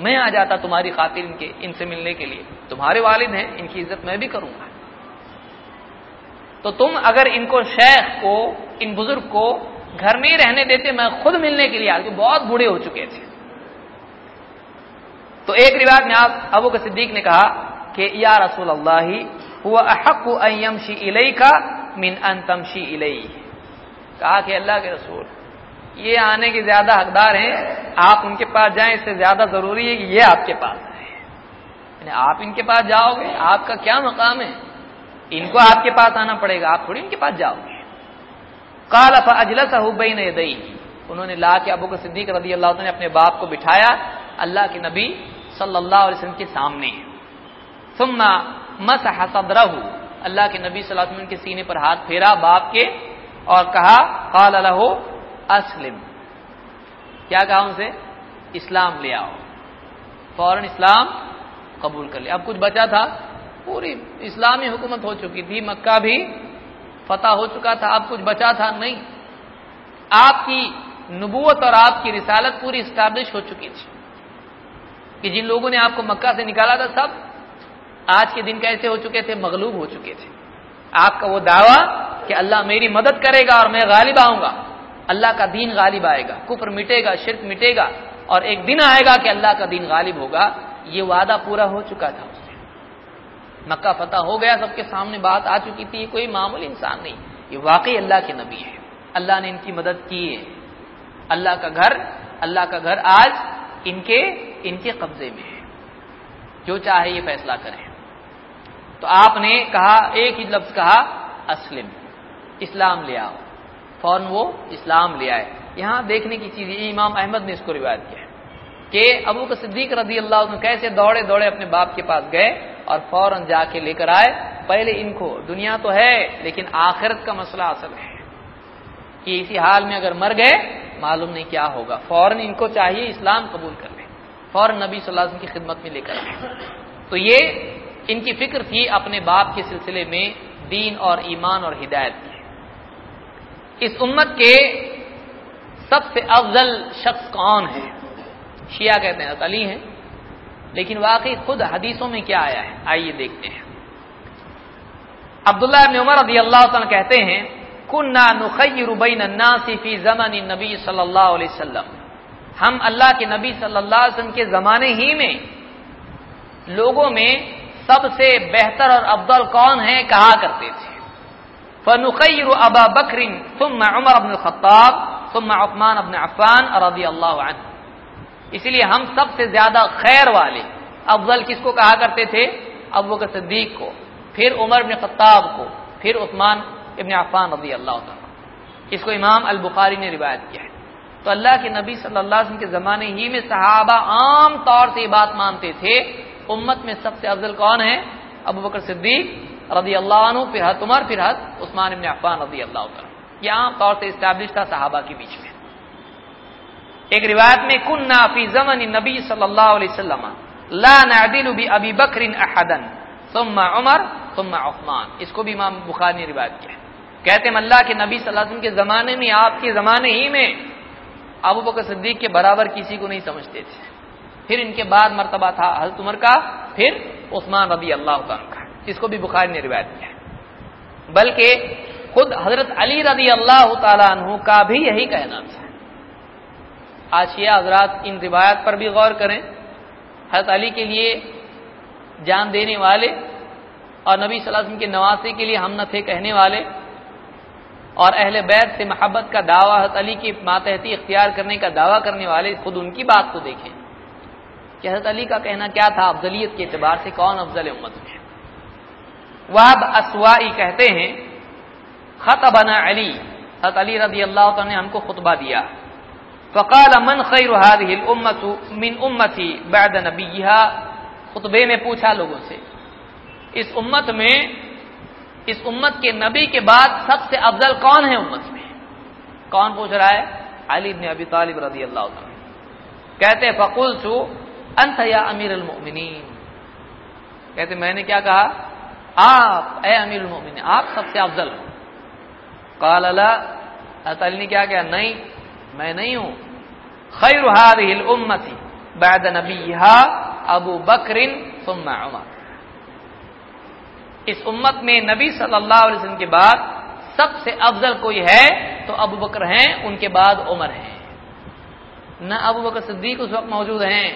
मैं आ जाता तुम्हारी खातिर इनसे मिलने के लिए, तुम्हारे वालिद हैं, इनकी इज्जत मैं भी करूंगा। तो तुम अगर इनको, शेख को, इन बुजुर्ग को घर में ही रहने देते मैं खुद मिलने के लिए आ गया, बहुत बूढ़े हो चुके थे। तो एक रिवायत में आप अबू बकर सिद्दीक ने कहा कि या रसूल अल्लाह हुवा अहक्कु अन यमशी इलैका मिन अन तमशी इलैहि, कहा कि अल्लाह के रसूल ये आने के ज्यादा हकदार हैं, आप उनके पास जाएं, इससे ज्यादा जरूरी है कि ये आपके पास आए। आप इनके पास जाओगे आपका क्या मकाम है, इनको आपके पास आना पड़ेगा, आप थोड़ी इनके पास जाओगे। काला फअजलसहु बैन यदैहि, उन्होंने ला के अबू बकर सिद्दीक रज़ी अल्लाह तआला ने अपने बाप को बिठाया अल्लाह के नबी सल्लल्लाहु अलैहि वसल्लम के सामने। सुम्मा मसह सदरहु, अल्लाह के नबी सल्लल्लाहु अलैहि वसल्लम के सीने पर हाथ फेरा बाप के और कहा काला लहु अस्लिम, क्या कहा उनसे, इस्लाम ले आओ। फौरन इस्लाम कबूल कर लिया। अब कुछ बचा था, पूरी इस्लामी हुकूमत हो चुकी थी, मक्का भी फतह हो चुका था, आप कुछ बचा था नहीं, आपकी नबूवत और आपकी रिसालत पूरी स्टैब्लिश हो चुकी थी कि जिन लोगों ने आपको मक्का से निकाला था सब आज के दिन कैसे हो चुके थे, मगलूब हो चुके थे। आपका वो दावा कि अल्लाह मेरी मदद करेगा और मैं गालिब आऊंगा, अल्लाह का दीन गालिब आएगा, कुफ्र मिटेगा, शिर्क मिटेगा और एक दिन आएगा कि अल्लाह का दीन गालिब होगा, ये वादा पूरा हो चुका था। मक्का फतह हो गया, सबके सामने बात आ चुकी थी, कोई मामूली इंसान नहीं, ये वाकई अल्लाह के नबी है, अल्लाह ने इनकी मदद की है, अल्लाह का घर आज इनके कब्जे में है, जो चाहे ये फैसला करें। तो आपने कहा, एक ही लफ्ज कहा अस्लिम, इस्लाम ले आओ। फौरन वो इस्लाम ले आए। यहां देखने की चीज ये इमाम अहमद ने इसको रिवायत किया कि अबू बकर सिद्दीक रज़ी अल्लाह अन्हु कैसे दौड़े दौड़े अपने बाप के पास गए और फौरन जाके लेकर आए। पहले इनको दुनिया तो है लेकिन आखिरत का मसला असल है कि इसी हाल में अगर मर गए मालूम नहीं क्या होगा, फौरन इनको चाहिए इस्लाम कबूल कर ले। फौरन नबी सल्लल्लाहु अलैहि वसल्लम की खिदमत में लेकर आए। तो ये इनकी फिक्र थी अपने बाप के सिलसिले में, दीन और ईमान और हिदायत की। इस उम्मत के सबसे अफजल शख्स कौन है? शिया कहते हैं अली हैं, लेकिन वाकई खुद हदीसों में क्या आया है आइए देखते हैं। अब्दुल्लाह इब्न उमर रज़ियल्लाहु अन्हु कहते हैं, कुन्ना नुखय्यिरु बैन अन्नास फी ज़मानिन नबी सल्लल्लाहु अलैहि वसल्लम, हम अल्लाह के नबी सल्लल्लाहु अलैहि वसल्लम के ज़माने ही में लोगों में सबसे बेहतर और अफजल कौन है कहा करते थे। फनुखय्यिरु अबा बकर थुम्मा उमर इब्न ख़त्ताब थुम्मा उस्मान इब्न अफ़्फ़ान रज़ियल्लाहु अन्हु, इसलिए हम सबसे ज्यादा खैर वाले अफजल किसको कहा करते थे? अबू बकर सिद्दीक को, फिर उमर इब्न खत्ताब को, फिर उस्मान इब्न अफ़्फ़ान रज़ी अल्लाह तआला। इसको इमाम अल बुखारी ने रिवायत किया है। तो अल्लाह के नबी सल्लल्लाहु अलैहि वसल्लम के ज़माने ही में सहाबा आम तौर से ये बात मानते थे उम्मत में सबसे अफजल कौन है? अबू बकर सिद्दीक रज़ी अल्लाह अन्हु, फिर हज़रत उमर, फिर हज़रत उस्मान इब्न अफ़्फ़ान रज़ी अल्लाह तआला। ये आम तौर से इस्टेब्लिश था सहाबा के बीच में। एक रिवायत में कुन्ना फी ज़मानि नबी सल्लल्लाहु अलैहि वसल्लम ला नअदिलु बि अबी बकर अहदन सुम्मा उमर सुम्मा उस्मान, इसको भी इमाम बुखारी ने रिवायत किया। कहते हैं अल्लाह के नबी सल्लल्लाहु अलैहि वसल्लम के ज़माने में, आपके ज़माने ही में अबू बकर सिद्दीक के बराबर किसी को नहीं समझते थे। फिर इनके बाद मरतबा था हज़रत उमर का, फिर उस्मान रज़ी अल्लाह तआला का। इसको भी बुखारी ने रिवायत किया। बल्कि खुद हज़रत अली रज़ी अल्लाह तआला अन्हु का भी यही कहना था। आज शिया हज़रात इन रिवायत पर भी गौर करें। हज़रत अली के लिए जान देने वाले और नबी सल्लल्लाहु अलैहि वसल्लम के नवासे के लिए हम न थे कहने वाले और अहले बैत से महब्बत का दावा हज़रत अली की मातहती इख्तियार करने का दावा करने वाले, खुद उनकी बात को देखें कि हज़रत अली का कहना क्या था, अफजलियत के एतबार से कौन अफजल उम्मत में। वहाब अस्वाई कहते हैं, ख़तबना अली, हज़रत अली रज़ी अल्लाह तआला ने हमको खुतबा दिया। फ़क़ाल मन ख़ैरु हाज़िहिल उम्मतु मिन उम्मती बअद नबिय्यिहा, खुतबे में पूछा लोगों से इस उम्मत में, इस उम्मत के नबी के बाद सबसे अफजल कौन है उम्मत में? कौन पूछ रहा है? अली इब्न अबी तालिब रज़ियल्लाहु अन्हु। कहते हैं फ़क़ुल्तु अंत या अमीरुल मोमिनीन, कहते मैंने क्या कहा, आप ए अमीरुल मोमिनीन आप सबसे अफजल हो। क़ाल ला, अली ने क्या कहा, नहीं मैं नहीं हूं। खैर हादिहिल उम्मती बाद नबीहा अबू बकरिन सुम्मा उमर, इस उम्मत में नबी सल्लल्लाहु अलैहि वसल्लम के बाद सबसे अफजल कोई है तो अबू बकर हैं, उनके बाद उमर हैं। न अबू बकर सिद्दीक उस वक्त मौजूद हैं,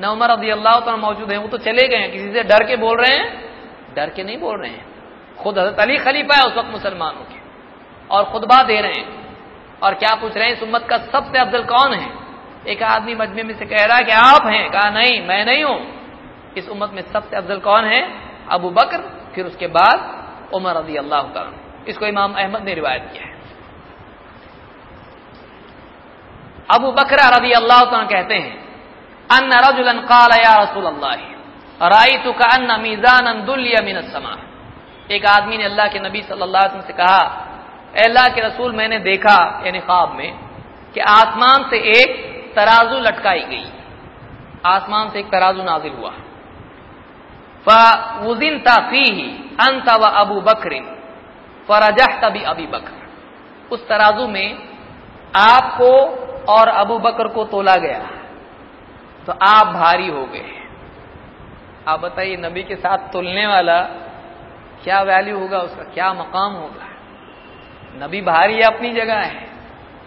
न उमर रज़ियल्लाहु तआला मौजूद हैं, वो तो चले गए हैं। किसी से डर के बोल रहे हैं? डर के नहीं बोल रहे हैं। खुद हजरत अली खलीफा है उस वक्त मुसलमानों के और खुतबा दे रहे हैं और क्या पूछ रहे हैं, इस उम्मत का सबसे अफजल कौन है? एक आदमी मजमे में से कह रहा है कि आप हैं, कहा नहीं मैं नहीं हूं। इस उम्मत में सबसे अफजल कौन है? अबू बकर, फिर उसके बाद उमर रज़ी अल्लाह तआला। इसको इमाम अहमद ने रिवायत किया है। अबू बकर रज़ी अल्लाह तआला कहते हैं, अन्ना रजुलन क़ाल या रसूलल्लाह रायतु कअन्ना मीज़ानन दुल्लिया मिन अस्समा, एक आदमी ने अल्लाह के नबी सल्लल्लाहु अलैहि वसल्लम से कहा, अल्लाह के रसूल मैंने देखा यानी ख्वाब में कि आसमान से एक तराजू लटकाई गई, आसमान से एक तराजू नाजिल हुआ। फवुज़िनता फ़ीही अंत व अबू बकर फरजहत बि अबी बकर, उस तराजू में आपको और अबू बकर को तोला गया तो आप भारी हो गए। आप बताइए नबी के साथ तुलने वाला क्या वैल्यू होगा, उसका क्या मकाम होगा। नबी भारी अपनी जगह है,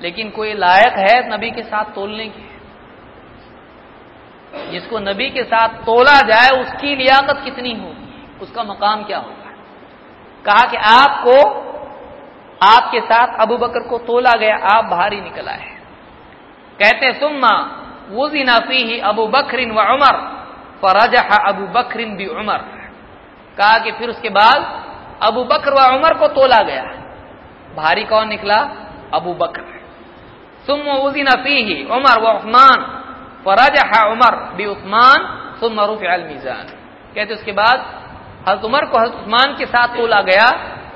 लेकिन कोई लायक है नबी के साथ तोलने की? जिसको नबी के साथ तोला जाए उसकी लियाकत कितनी होगी, उसका मकाम क्या होगा। कहा कि आपको, आपके साथ अबू बकर को तोला गया, आप भारी निकला है। कहते हैं सुम्मा वुज़िना फ़ीही अबू बकरिन व उमर फरजह अबू बकरिन बि उमर, कहा कि फिर उसके बाद अबू बकर व उमर को तोला गया, भारी कौन निकला? अबू बकर। सुम्मा उज़िना फ़ीही उमर व उस्मान फरजह उमर बि उस्मान सुम्मा रुफ़िअ अल मीज़ान, कहते उसके बाद हज़रत उमर को हज़रत उस्मान के साथ तोला गया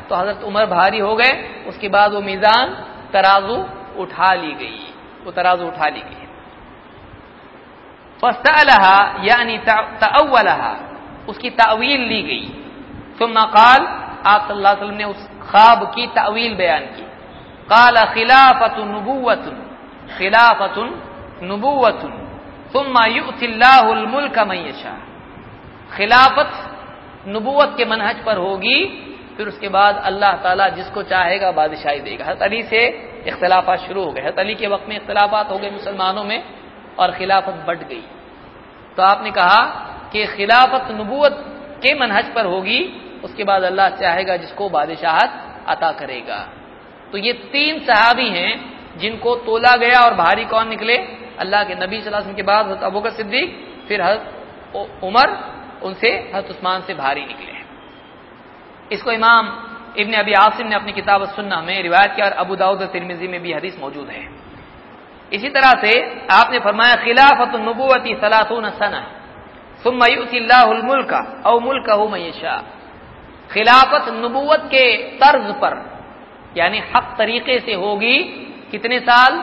तो हज़रत उमर भारी हो गए, उसके बाद वो मीज़ान तराजू उठा ली गई, वो तराजू उठा ली गई। फस्तअलहा यानी तअव्वलहा, उसकी तावील ली गई। सुम्मा क़ाल, आप सल्लल्लाहु अलैहि वसल्लम ने उस ख्वाब की तावील बयान की। काला खिलाफत नुबुवत, खिलाफतुन नबुवतुन सुम्मा युअतिल्लाहुल मुल्क मन यशा। खिलाफत नबुवत के मनहज पर होगी, फिर उसके बाद अल्लाह ताला जिसको चाहेगा बादशाही देगा। हज़रत अली से इख्तिलाफात शुरू हो गए, हज़रत अली के वक्त में इख्तिलाफात हो गए मुसलमानों में और खिलाफत बढ़ गई। तो आपने कहा कि खिलाफत नबुवत के मनहज पर होगी, उसके बाद अल्लाह चाहेगा जिसको बादशाहत अता करेगा। तो ये तीन सहाबी हैं जिनको तोला गया और भारी कौन निकले? अल्लाह के नबी सल्लल्लाहु अलैहि वसल्लम के बाद हज़रत अबू बकर सिद्दीक, फिर हज़रत उमर, उनसे हज़रत उस्मान से भारी निकले। इसको इमाम इब्न अबी आसिम ने अपनी किताब सुन्ना में रिवायत किया और अबू दाऊद और तिरमिजी में भी हदीस मौजूद है। इसी तरह से आपने फरमाया खिलाफत नबुवती 30 सना सुम्मा युअतिल्लाहुल मुल्क औ मुल्कहु मन यशा। खिलाफत नबुवत के तर्ज पर यानी हक तरीके से होगी। कितने साल?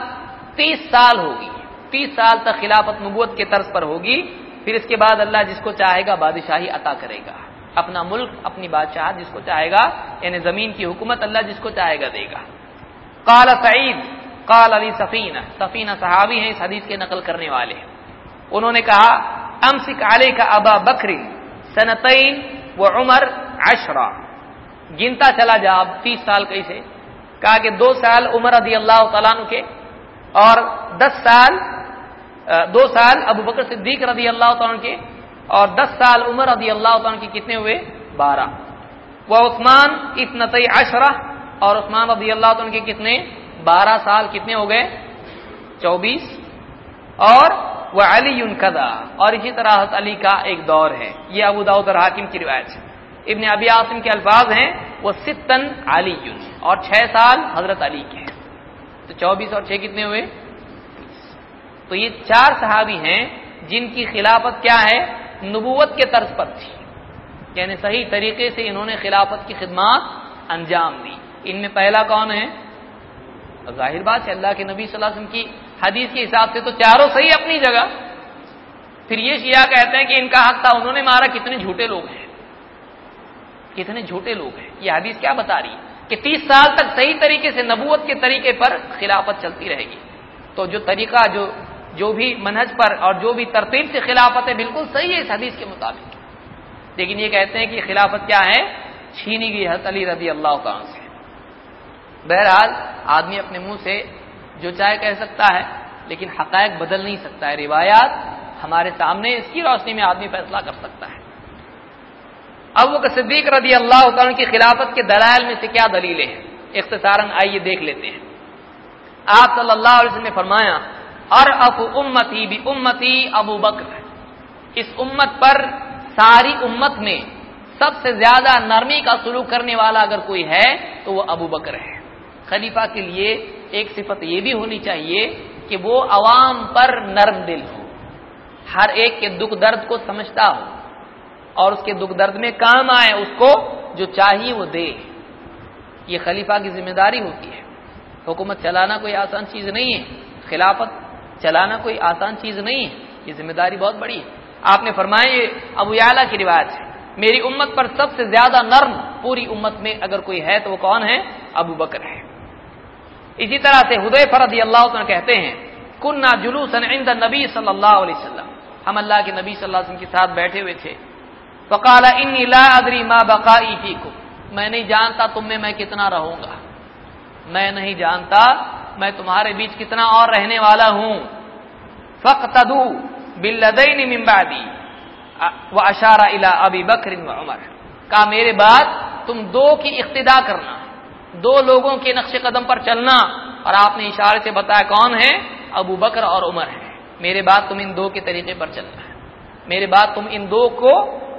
30 साल होगी। 30 साल तक खिलाफत नबुवत के तर्ज पर होगी, फिर इसके बाद अल्लाह जिसको चाहेगा बादशाही अता करेगा। अपना मुल्क, अपनी बादशाह जिसको चाहेगा, यानी जमीन की हुकूमत अल्लाह जिसको चाहेगा देगा। काला सईद काल अली सफीना, सफीना सहाबी हैं, इस हदीस के नकल करने वाले। उन्होंने कहा अमसिक अलैका अबा बकरी सनतैन व उमर 10। गिनता चला जा अब 30 साल कैसे। कहा कि 2 साल उमर रज़ी अल्लाह तआला अन्हु के और 2 साल अबू बकर सिद्दीक रज़ी अल्लाह तआला अन्हु के और 10 साल उमर रज़ी अल्लाह तआला अन्हु के। कितने हुए? 12। व उस्मान 12 और उस्मान रज़ी अल्लाह तआला अन्हु के कितने? 12 साल। कितने हो गए? 24। और व अली कदा, और इसी तरह हज़रत अली का एक दौर है। ये अबू दाऊद और हाकिम की रिवायत है। इब्न अबी आसिम के अल्फाज हैं वह 6 अली और 6 साल हजरत अली के। तो 24 और 6 कितने हुए? 20। तो ये 4 सहाबी हैं जिनकी खिलाफत क्या है? नबुवत के तर्ज पर थी, यानी सही तरीके से इन्होंने खिलाफत की खिदमत अंजाम दी। इनमें पहला कौन है? जाहिर बात है अल्लाह के नबी सल्लल्लाहु अलैहि वसल्लम की हदीस के हिसाब से तो चारों सही अपनी जगह। फिर ये शिया कहते हैं कि इनका हक था, उन्होंने मारा। कितने झूठे लोग हैं, कितने झूठे लोग हैं। ये हदीस क्या बता रही है कि 30 साल तक सही तरीके से नबुवत के तरीके पर खिलाफत चलती रहेगी। तो जो तरीका, जो भी मनहज पर और जो भी तरतीब से खिलाफत है बिल्कुल सही है इस हदीस के मुताबिक। लेकिन ये कहते हैं कि खिलाफत क्या है? छीनी गई हज़रत अली रज़ी अल्लाह तआला से। बहरहाल आदमी अपने मुंह से जो चाहे कह सकता है, लेकिन हक़ायक़ बदल नहीं सकता है। रिवायात हमारे सामने, इसकी रोशनी में आदमी फैसला कर सकता है। अबू बकर सिद्दीक रज़ी अल्लाह तआला अन्हु की खिलाफत के दलाइल में से क्या दलीलें हैं, इख्तिसारन आइए देख लेते हैं। आप सल्लल्लाहु अलैहि वसल्लम ने फरमाया अरअफ उम्मती भी उम्मती अबू बकर। इस उम्मत पर, सारी उम्मत में सबसे ज्यादा नरमी का सुलूक करने वाला अगर कोई है तो वह अबू बकर है। खलीफा के लिए एक सिफत यह भी होनी चाहिए कि वो अवाम पर नरम दिल हो, हर एक के दुख दर्द को समझता हो और उसके दुख दर्द में काम आए, उसको जो चाहिए वो दे। ये खलीफा की जिम्मेदारी होती है। हुकूमत चलाना कोई आसान चीज नहीं है, खिलाफत चलाना कोई आसान चीज नहीं है, ये जिम्मेदारी बहुत बड़ी है। आपने फरमाया, ये अबू याला की रिवायत है, मेरी उम्मत पर सबसे ज्यादा नर्म पूरी उम्मत में अगर कोई है तो वो कौन है? अबू बकर है। इसी तरह से हुदैफा रज़ियल्लाहु अन्हु कहते हैं कुन्ना जुलूसन इंद नबी सल्लल्लाहु अलैहि वसल्लम, हम अल्लाह के नबी सल्लल्लाहु अलैहि वसल्लम के साथ बैठे हुए थे। फकाला इन्नी ला अदरी मा बकाई फीकुम, मैं नहीं जानता तुम में मैं कितना रहूंगा, मैं नहीं जानता मैं तुम्हारे बीच कितना और रहने वाला हूं। फक्तदू बिल्लदैन मिन बादी व अशारा इला अबी बकर व उमर। का मेरे बाद तुम दो की इक्तिदा करना, दो लोगों के नक्शे कदम पर चलना, और आपने इशारे से बताया कौन है? अबू बकर और उमर है। मेरे बाद तुम इन दो के तरीके पर चलना है, मेरे बाद तुम इन दो को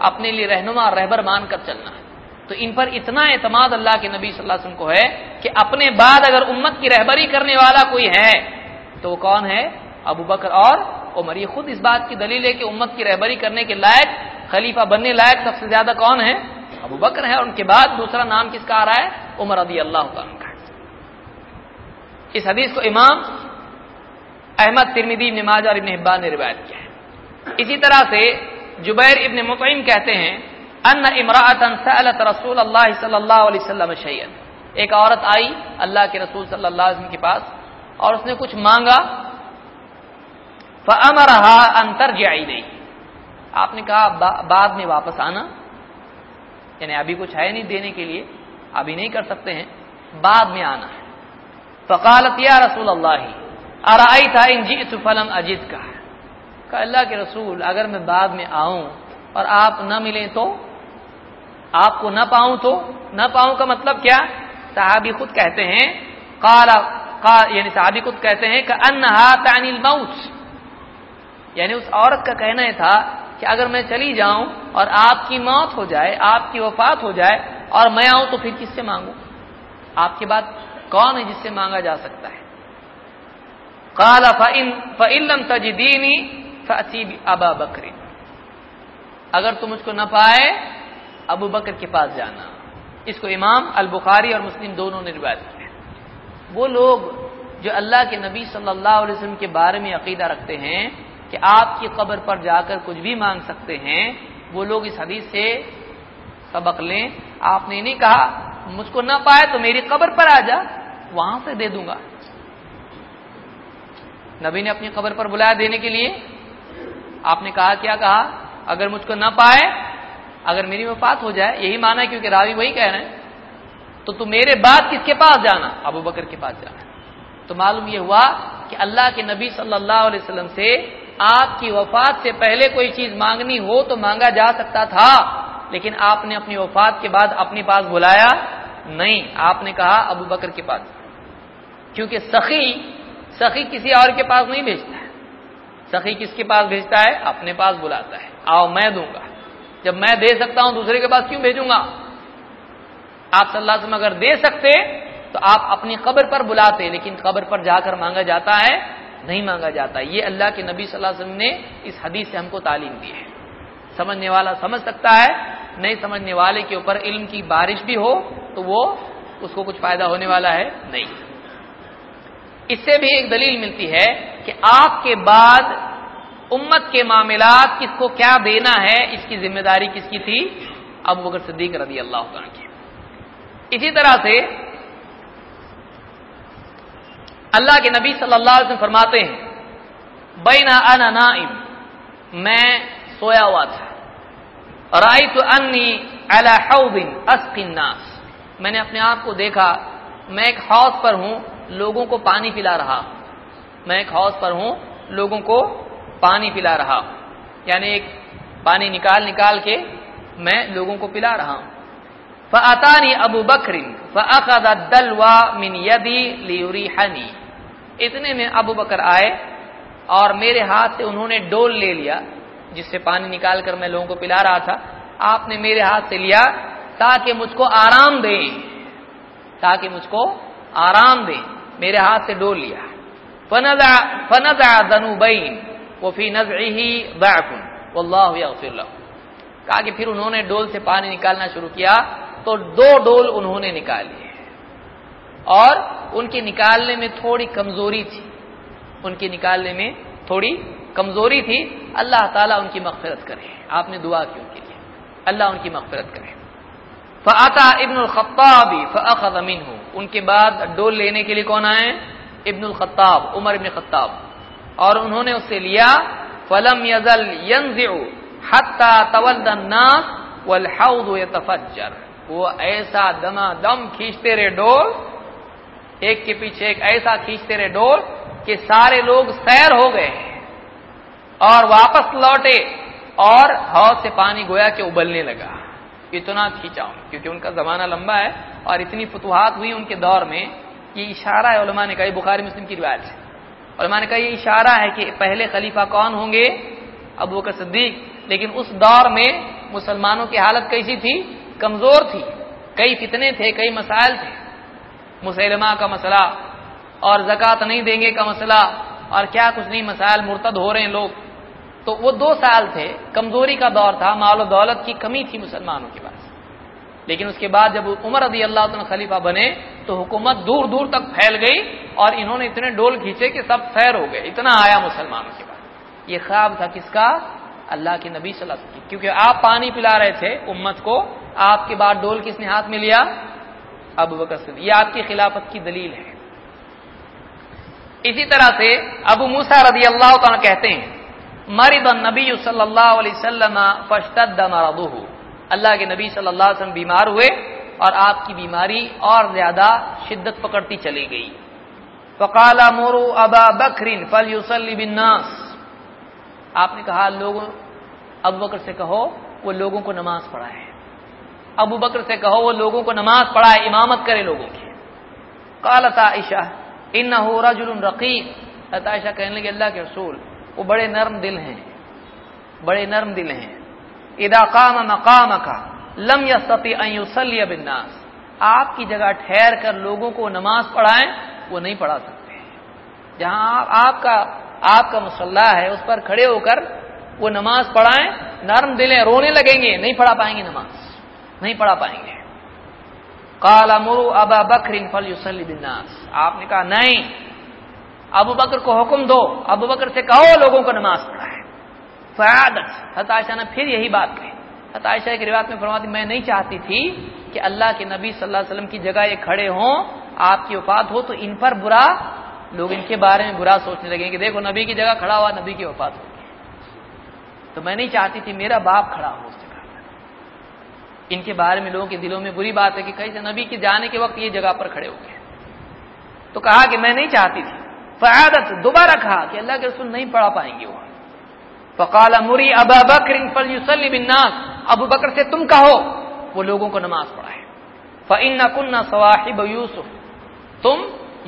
अपने लिए रहनुमा और रहबर मानकर चलना है। तो इन पर इतना एतमाद अल्लाह के नबी सल्लल्लाहु अलैहि वसल्लम को है कि अपने बाद अगर उम्मत की रहबरी करने वाला कोई है तो वो कौन है? अबू बकर और उमर। ये खुद इस बात की दलील है कि उम्मत की रहबरी करने के लायक, खलीफा बनने लायक सबसे ज्यादा कौन है? अबू बकर है। और उनके बाद दूसरा नाम किसका आ रहा है? उमर रज़ी अल्लाह तआला का। इस हदीस को इमाम अहमद, तिर्मिज़ी, इब्न माजा और इब्न हिब्बान ने रिवायत किया है। इसी तरह से जुबैर इब्न मुतइम कहते हैं अन्ना इमराअतन सअलत रसूलल्लाह सल्लल्लाहु अलैहि वसल्लम शैयन, एक औरत आई अल्लाह के रसूल सल्लल्लाहु अलैहि वसल्लम के पास और उसने कुछ मांगा, फअमरहा अन तरजिअ इलैहि, आपने कहा बाद में वापस आना, यानी अभी कुछ है नहीं देने के लिए, अभी नहीं कर सकते हैं, बाद में आना है। फ़क़ालत या रसूल अल्लाह अरअयत इन जिअतु फ़लम अजिदका, कहा अल्लाह के रसूल अगर मैं बाद में आऊं और आप न मिलें तो, आपको न पाऊं तो, न पाऊं का मतलब क्या, सहाबी खुद कहते हैं यानी सहाबी खुद कहते हैं का अन्नहा तानिल मौत, यानी उस औरत का कहना यह था कि अगर मैं चली जाऊं और आपकी मौत हो जाए, आपकी वफात हो जाए और मैं आऊं तो फिर किससे मांगूं, आपके बाद कौन है जिससे मांगा जा सकता है। काला फ़इन लम तजिदीनी फ़अती अबा बकर, अगर तुम मुझको न पाए अबू बकर के पास जाना। इसको इमाम अल बुखारी और मुस्लिम दोनों ने रिवायत किया। वो लोग जो अल्लाह के नबी सल्लल्लाहु अलैहि वसल्लम के बारे में अकीदा रखते हैं कि आपकी कब्र पर जाकर कुछ भी मांग सकते हैं, वो लोग इस हदीस से सबक लें। आपने नहीं कहा मुझको न पाए तो मेरी कब्र पर आ जा, वहां से दे दूंगा। नबी ने अपनी कब्र पर बुलाया देने के लिए, आपने कहा क्या कहा, अगर मुझको न पाए, अगर मेरी वफात हो जाए, यही माना है क्योंकि रावी वही कह रहे हैं, तो तुम मेरे बाद किसके पास जाना, अबू बकर के पास जाना। तो मालूम यह हुआ कि अल्लाह के नबी सल्लल्लाहु अलैहि वसल्लम से आपकी वफात से पहले कोई चीज मांगनी हो तो मांगा जा सकता था, लेकिन आपने अपनी वफात के बाद अपने पास बुलाया नहीं, आपने कहा अबू बकर के पास, क्योंकि सखी किसी और के पास नहीं भेजता है, सखी किसके पास भेजता है, अपने पास बुलाता है, आओ मैं दूंगा, जब मैं दे सकता हूं दूसरे के पास क्यों भेजूंगा। आप सल्लल्लाहु अलैहि वसल्लम अगर दे सकते तो आप अपनी कब्र पर बुलाते, लेकिन कब्र पर जाकर मांगा जाता है, नहीं मांगा जाता। ये अल्लाह के नबी सल्लल्लाहु अलैहि वसल्लम ने इस हदीस से हमको तालीम दी है। समझने वाला समझ सकता है, नहीं समझने वाले के ऊपर इल्म की बारिश भी हो तो वो उसको कुछ फायदा होने वाला है नहीं। इससे भी एक दलील मिलती है कि आपके बाद उम्मत के मामलात किसको क्या देना है, इसकी जिम्मेदारी किसकी थी, अबू बकर सिद्दीक रज़ियल्लाहु अन्हु की। इसी तरह से अल्लाह के नबी सल्लल्लाहु अलैहि वसल्लम फरमाते हैं, बैना अना नाइम, मैं सोया हुआ था, राइतु अन्नी अला हौदिन अस्की नास, मैंने अपने आप को देखा मैं एक हौज पर हूं, लोगों को पानी पिला रहा, मैं एक हौज पर हूं, लोगों को पानी पिला रहा, यानी एक पानी निकाल निकाल के मैं लोगों को पिला रहा हूं। फअतानी अबू बकर फअखद अद्दलवा मिन यदी लियुरीहनी, इतने में अबू बकर आए और मेरे हाथ से उन्होंने डोल ले लिया जिससे पानी निकाल कर मैं लोगों को पिला रहा था, आपने मेरे हाथ से लिया ताकि मुझको आराम दें, ताकि मुझको आराम दें, मेरे हाथ से डोल लिया। फनज़अ ज़नुबैन वो फी नज़इही ज़अफ़ुन वल्लाहु यग़फ़िरु लहु, कहा कि फिर उन्होंने डोल से पानी निकालना शुरू किया तो दो डोल उन्होंने निकाली और उनके निकालने में थोड़ी कमजोरी थी, उनके निकालने में थोड़ी कमजोरी थी। अल्लाह ताला उनकी मग़फ़िरत करे, आपने दुआ की उनके लिए, अल्लाह उनकी मग़फ़िरत करे। फ़अता इब्नुल ख़त्ताब फ़अख़ज़ मिन्हु, उनके बाद डोल लेने के लिए कौन आए, इब्नुल ख़त्ताब, उमर इब्न ख़त्ताब, और उन्होंने उससे लिया। फलम यजल यंज़िउ हत्ता तवल्ला नास वल हौद यतफज्जर, वो ऐसा दमादम खींचते रहे डोल, एक के पीछे एक ऐसा खींचते रहे डोल कि सारे लोग सैर हो गए और वापस लौटे और हौज से पानी गोया के उबलने लगा, इतना खींचा। क्योंकि उनका जमाना लंबा है और इतनी फतुहात हुई उनके दौर में, ये इशारा है, उलमा ने कहा, बुखारी मुस्लिम की रिवायत है, उलमा ने कहा ये इशारा है कि पहले खलीफा कौन होंगे, अबू बकर सिद्दीक। लेकिन उस दौर में मुसलमानों की हालत कैसी थी, कमजोर थी, कई फितने थे, कई मसाइल थे, मुसलमा का मसला और ज़कात नहीं देंगे का मसला और क्या कुछ नहीं मसाइल, मुर्तद हो रहे हैं लोग। तो वो 2 साल थे, कमजोरी का दौर था, माल दौलत की कमी थी मुसलमानों के पास। लेकिन उसके बाद जब उमर रज़ी अल्लाह तआला खलीफा बने तो हुकूमत दूर दूर तक फैल गई और इन्होंने इतने डोल खींचे कि सब सैर हो गए, इतना आया मुसलमानों के पास। ये ख्वाब था किसका, अल्लाह के नबी सल्लल्लाहु अलैहि वसल्लम, क्योंकि आप पानी पिला रहे थे उम्मत को, आपके बाद डोल किसने हाथ में लिया, अबू बकर सिद्दीक़। ये आपकी खिलाफत की दलील है। इसी तरह से अबू मूसा रज़ियल्लाहु तआला कहते हैं, मरिदन नबी सल्लल्लाहु अलैहि वसल्लम फश्तद्द मरदुहु, अल्लाह के नबी सल्लल्लाहु अलैहि वसल्लम बीमार हुए और आपकी बीमारी और ज्यादा शिद्दत पकड़ती चली गई। फ़क़ाल मुरू अबा बकरिन फ़ल्युसल्लि बिन्नास, आपने कहा लोगों अबू बकर से कहो वो लोगों को नमाज पढ़ाए, अबू बकर से कहो वो लोगों को नमाज पढ़ाए, इमामत करे लोगों की। क़ालत आयशा इन्नहु रजुलुन रक़ीक़, आयशा कहने लगी अल्लाह के रसूल वो बड़े नरम दिल हैं, बड़े नरम दिल हैं। इदा क़ाम मक़ामका लम यस्तति अन युसल्लिय बिन्नास, आपकी जगह ठहर कर लोगों को नमाज पढ़ाएं वो नहीं पढ़ा सकते। जहां आपका मुसल्ला है उस पर खड़े होकर वो नमाज पढ़ाएं, नरम दिल हैं, रोने लगेंगे, नहीं पढ़ा पाएंगे, नमाज नहीं पढ़ा पाएंगे। काला मुरु अबा बकर फल्युसल्लि बिन्नास, आपने कहा नहीं अबू बकर को हुक्म दो, अबू बकर से कहो लोगों को नमाज पढ़ाए। फ़आदत, हज़रत आयशा ने फिर यही बात कही। हज़रत आयशा की रिवायत में फरमाती मैं नहीं चाहती थी कि अल्लाह के नबी सल्लल्लाहु अलैहि वसल्लम की जगह ये खड़े हों, आपकी वफ़ात हो तो इन पर बुरा, लोग इनके बारे में बुरा सोचने लगेंगे, देखो नबी की जगह खड़ा हुआ, नबी की वफ़ात होगी, तो मैं नहीं चाहती थी मेरा बाप खड़ा हो, इनके बारे में लोगों के दिलों में बुरी बात है कि कहीं से नबी के जाने के वक्त ये जगह पर खड़े हो गए। तो कहा कि मैं नहीं चाहती थी। फ़आदत, दोबारा कहा कि अल्लाह के रसूल नहीं पढ़ा पाएंगे वो। फ़क़ाल मुरी अबा बकर फ़ल्युसल्लि बिन्नास, अबू बकर से तुम कहो वो लोगों को नमाज पढ़ाए। फ़इन्ना कुन्ना सवाहिब यूसुफ, तुम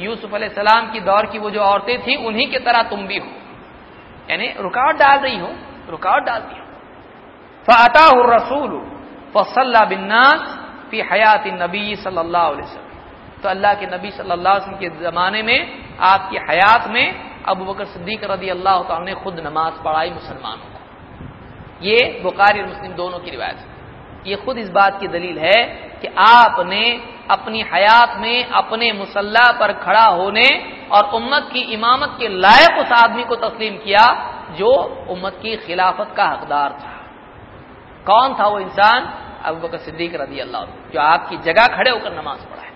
यूसुफ अलैहिस्सलाम की दौर की वो जो औरतें थीं उन्हीं की तरह तुम भी हो, यानी रुकावट डाल रही हो, रुकावट डालती हो। फ़अताहु रसूल फसल्ला बिन्नास फी हयात नबी सल्लल्लाहु अलैहि वसल्लम, तो अल्लाह के नबी सल्लल्लाहु अलैहि वसल्लम के ज़माने में, आपकी हयात में अबू बकर सिद्दीक रज़ियल्लाहु तआला अन्हु ने खुद नमाज पढ़ाई मुसलमानों को। ये बुखारी और मुस्लिम दोनों की रिवायत है। ये खुद इस बात की दलील है कि आपने अपनी हयात में अपने मुसल्ला पर खड़ा होने और उम्मत की इमामत के लायक उस आदमी को तस्लीम किया जो उम्मत की खिलाफत का हकदार था। कौन था वो इंसान? अबू बकर सिद्दीक रज़ियल्लाहु अन्हु, जो आपकी जगह खड़े होकर नमाज पढ़ाए।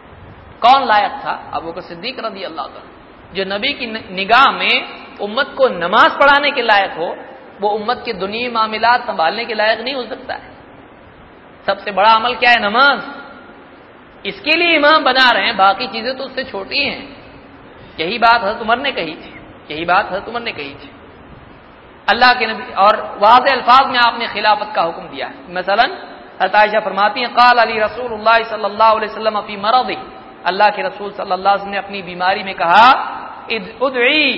कौन लायक था? अबू बकर सिद्दीक रज़ियल्लाहु अन्हु, जो नबी की निगाह में उम्मत को नमाज पढ़ाने के लायक हो। वो उम्मत के दुनिया मामलात संभालने के लायक नहीं हो सकता है। सबसे बड़ा अमल क्या है? नमाज। इसके लिए इमाम बना रहे हैं, बाकी चीजें तो उससे छोटी हैं। यही बात हज़रत उमर ने कही थी, यही बात हज़रत उमर ने कही थी अल्लाह के नबी, और वाज़े अल्फाज में आपने खिलाफत का हुक्म दिया है। मसलन हज़रत आयशा फरमाती हैं, क़ाल अली रसूलुल्लाह सल्लल्लाहु अलैहि वसल्लम फ़ी मरदी, अल्लाह के रसूल सल्लल्लाहु अलैहि वसल्लम ने अपनी बीमारी में कहा, उदई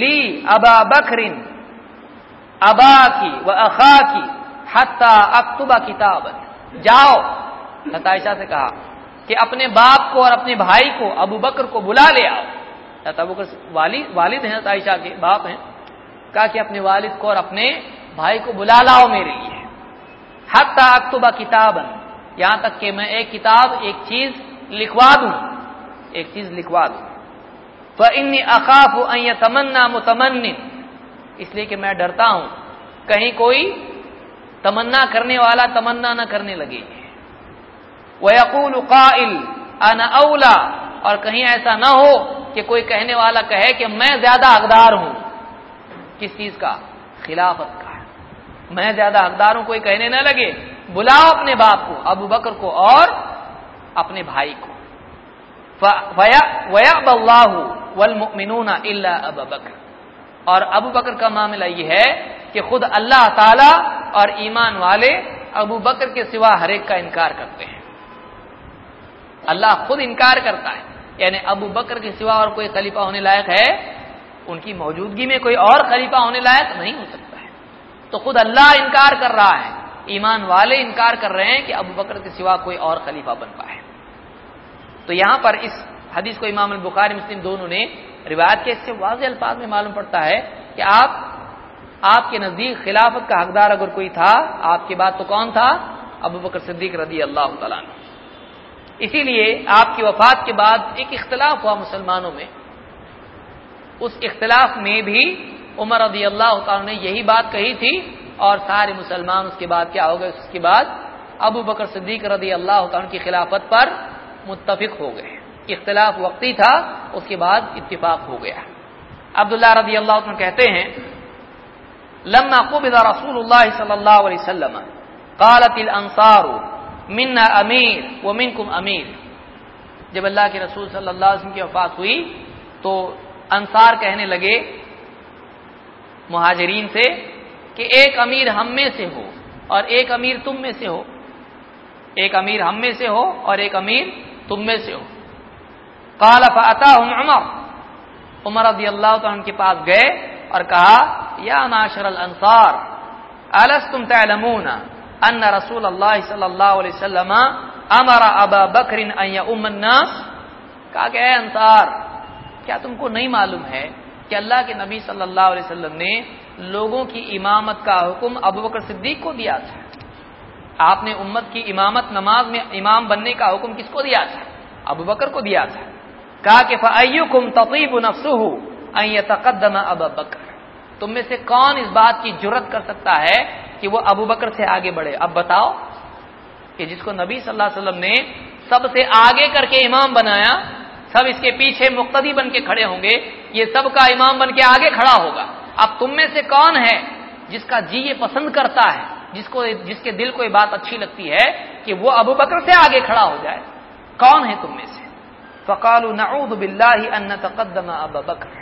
ली अबा बकरिन अबाकी व अखाकी हत्ता अक्तुबा किताबन, जाओ हज़रत आयशा से कहा कि अपने बाप को और अपने भाई को अबू बकर को बुला ले आओ। हज़रत अबू बकर वालिद हैं हज़रत आयशा के, बाप हैं। कहा कि अपने वालिद को और अपने भाई को बुला लाओ मेरे लिए। हत्ता अक्तुबा किताबन, यहां तक कि मैं एक किताब, एक चीज लिखवा दूं, एक चीज लिखवा दूं। फ़इन्नी अख़ाफ़ु अन यतमन्ना मुतमन्निन, इसलिए कि मैं डरता हूं कहीं कोई तमन्ना करने वाला तमन्ना न करने लगे। वयक़ूलु क़ाइल अना औला, और कहीं ऐसा ना हो कि कोई कहने वाला कहे कि मैं ज्यादा हकदार हूं। किस चीज का? खिलाफत का। मैं ज्यादा हकदार हूं, कोई कहने ना लगे। बुलाओ अपने बाप को, अबू बकर को और अपने भाई को। वयअबल्लाहु वल्मुमिनूना इल्ला अबू बकर, और अबू बकर का मामला यह है कि खुद अल्लाह ताला और ईमान वाले अबू बकर के सिवा हर एक का इनकार करते हैं। अल्लाह खुद इनकार करता है, यानी अबू बकर के सिवा और कोई खलीफा होने लायक है? उनकी मौजूदगी में कोई और खलीफा होने लायक नहीं हो सकता है। तो खुद अल्लाह इनकार कर रहा है, ईमान वाले इनकार कर रहे हैं कि अबू बकर के सिवा कोई और खलीफा बन पाए। तो यहां पर इस हदीस को इमाम बुखारी मुस्लिम दोनों ने रिवायत के, इससे वाज़ेह अल्फाज में मालूम पड़ता है कि आपके नजदीक खिलाफत का हकदार अगर कोई था आपके बाद, तो कौन था? अबू बकर सिद्दीक रज़ियल्लाहु तआला अन्हु। इसीलिए आपकी वफात के बाद एक इख्तिलाफ हुआ मुसलमानों में। उस इख्तिलाफ में भी उमर रज़ियल्लाहु तआला ने यही बात कही थी, और सारे मुसलमान उसके बाद क्या हो गए? उसके बाद अबू बकर सिद्दीक रज़ियल्लाहु तआला की खिलाफत पर मुत्तफिक हो गए। इख्तिलाफ वक्ती था, उसके बाद इत्तिफाक हो गया। अब्दुल्लाह रदियल्लाहु अन्हु कहते हैं, लम्मा क़ुबिज़ रसूलुल्लाह सल्लल्लाहु अलैहि वसल्लम क़ालतिल अंसारु मिन्ना अमीर व मिनकुम अमीर। जब अल्लाह के रसूल सल्लल्लाहु अलैहि वसल्लम की वफ़ात हुई तो अंसार कहने लगे मुहाजिरीन से कि एक अमीर हम में से हो और एक अमीर तुम में से हो, एक अमीर हम में से हो और एक अमीर तुम में से हो। क़ाल फ़अताहुम उमर, उमर रज़ियल्लाहु अन्हु के पास गए और कहा, या माशरल अंसार अलस्तुम तअलमून अन्न रसूलल्लाह सल्लल्लाहु अलैहि वसल्लम अमरा अबा बकर अन यउम्म अन्नास। कहा कि ऐ अंसार, क्या तुमको नहीं मालूम है कि अल्लाह के नबी सल्लल्लाहु अलैहि वसल्लम ने लोगों की इमामत का हुक्म अबू बकर सिद्दीक को दिया था। आपने उम्मत की इमामत, नमाज में इमाम बनने का हुक्म किसको दिया था? अबू बकर को दिया था। कहा कि फ़अय्युकुम ततीबु नफ्सुहु अन यतक़द्दम अबा बकर, तुम में से कौन इस बात की जुर्रत कर सकता है कि वो अबू बकर से आगे बढ़े। अब बताओ कि जिसको नबी सल्लल्लाहु अलैहि वसल्लम ने सबसे आगे करके इमाम बनाया, सब इसके पीछे मुक्तदी बन के खड़े होंगे, ये सबका इमाम बन के आगे खड़ा होगा। अब तुम में से कौन है जिसका जी ये पसंद करता है, जिसको, जिसके दिल को ये बात अच्छी लगती है कि वो अबू बकर से आगे खड़ा हो जाए, कौन है तुम में से? फ़क़ालू नऊज़ु बिल्लाहि अन नतक़द्दम अबा बकर।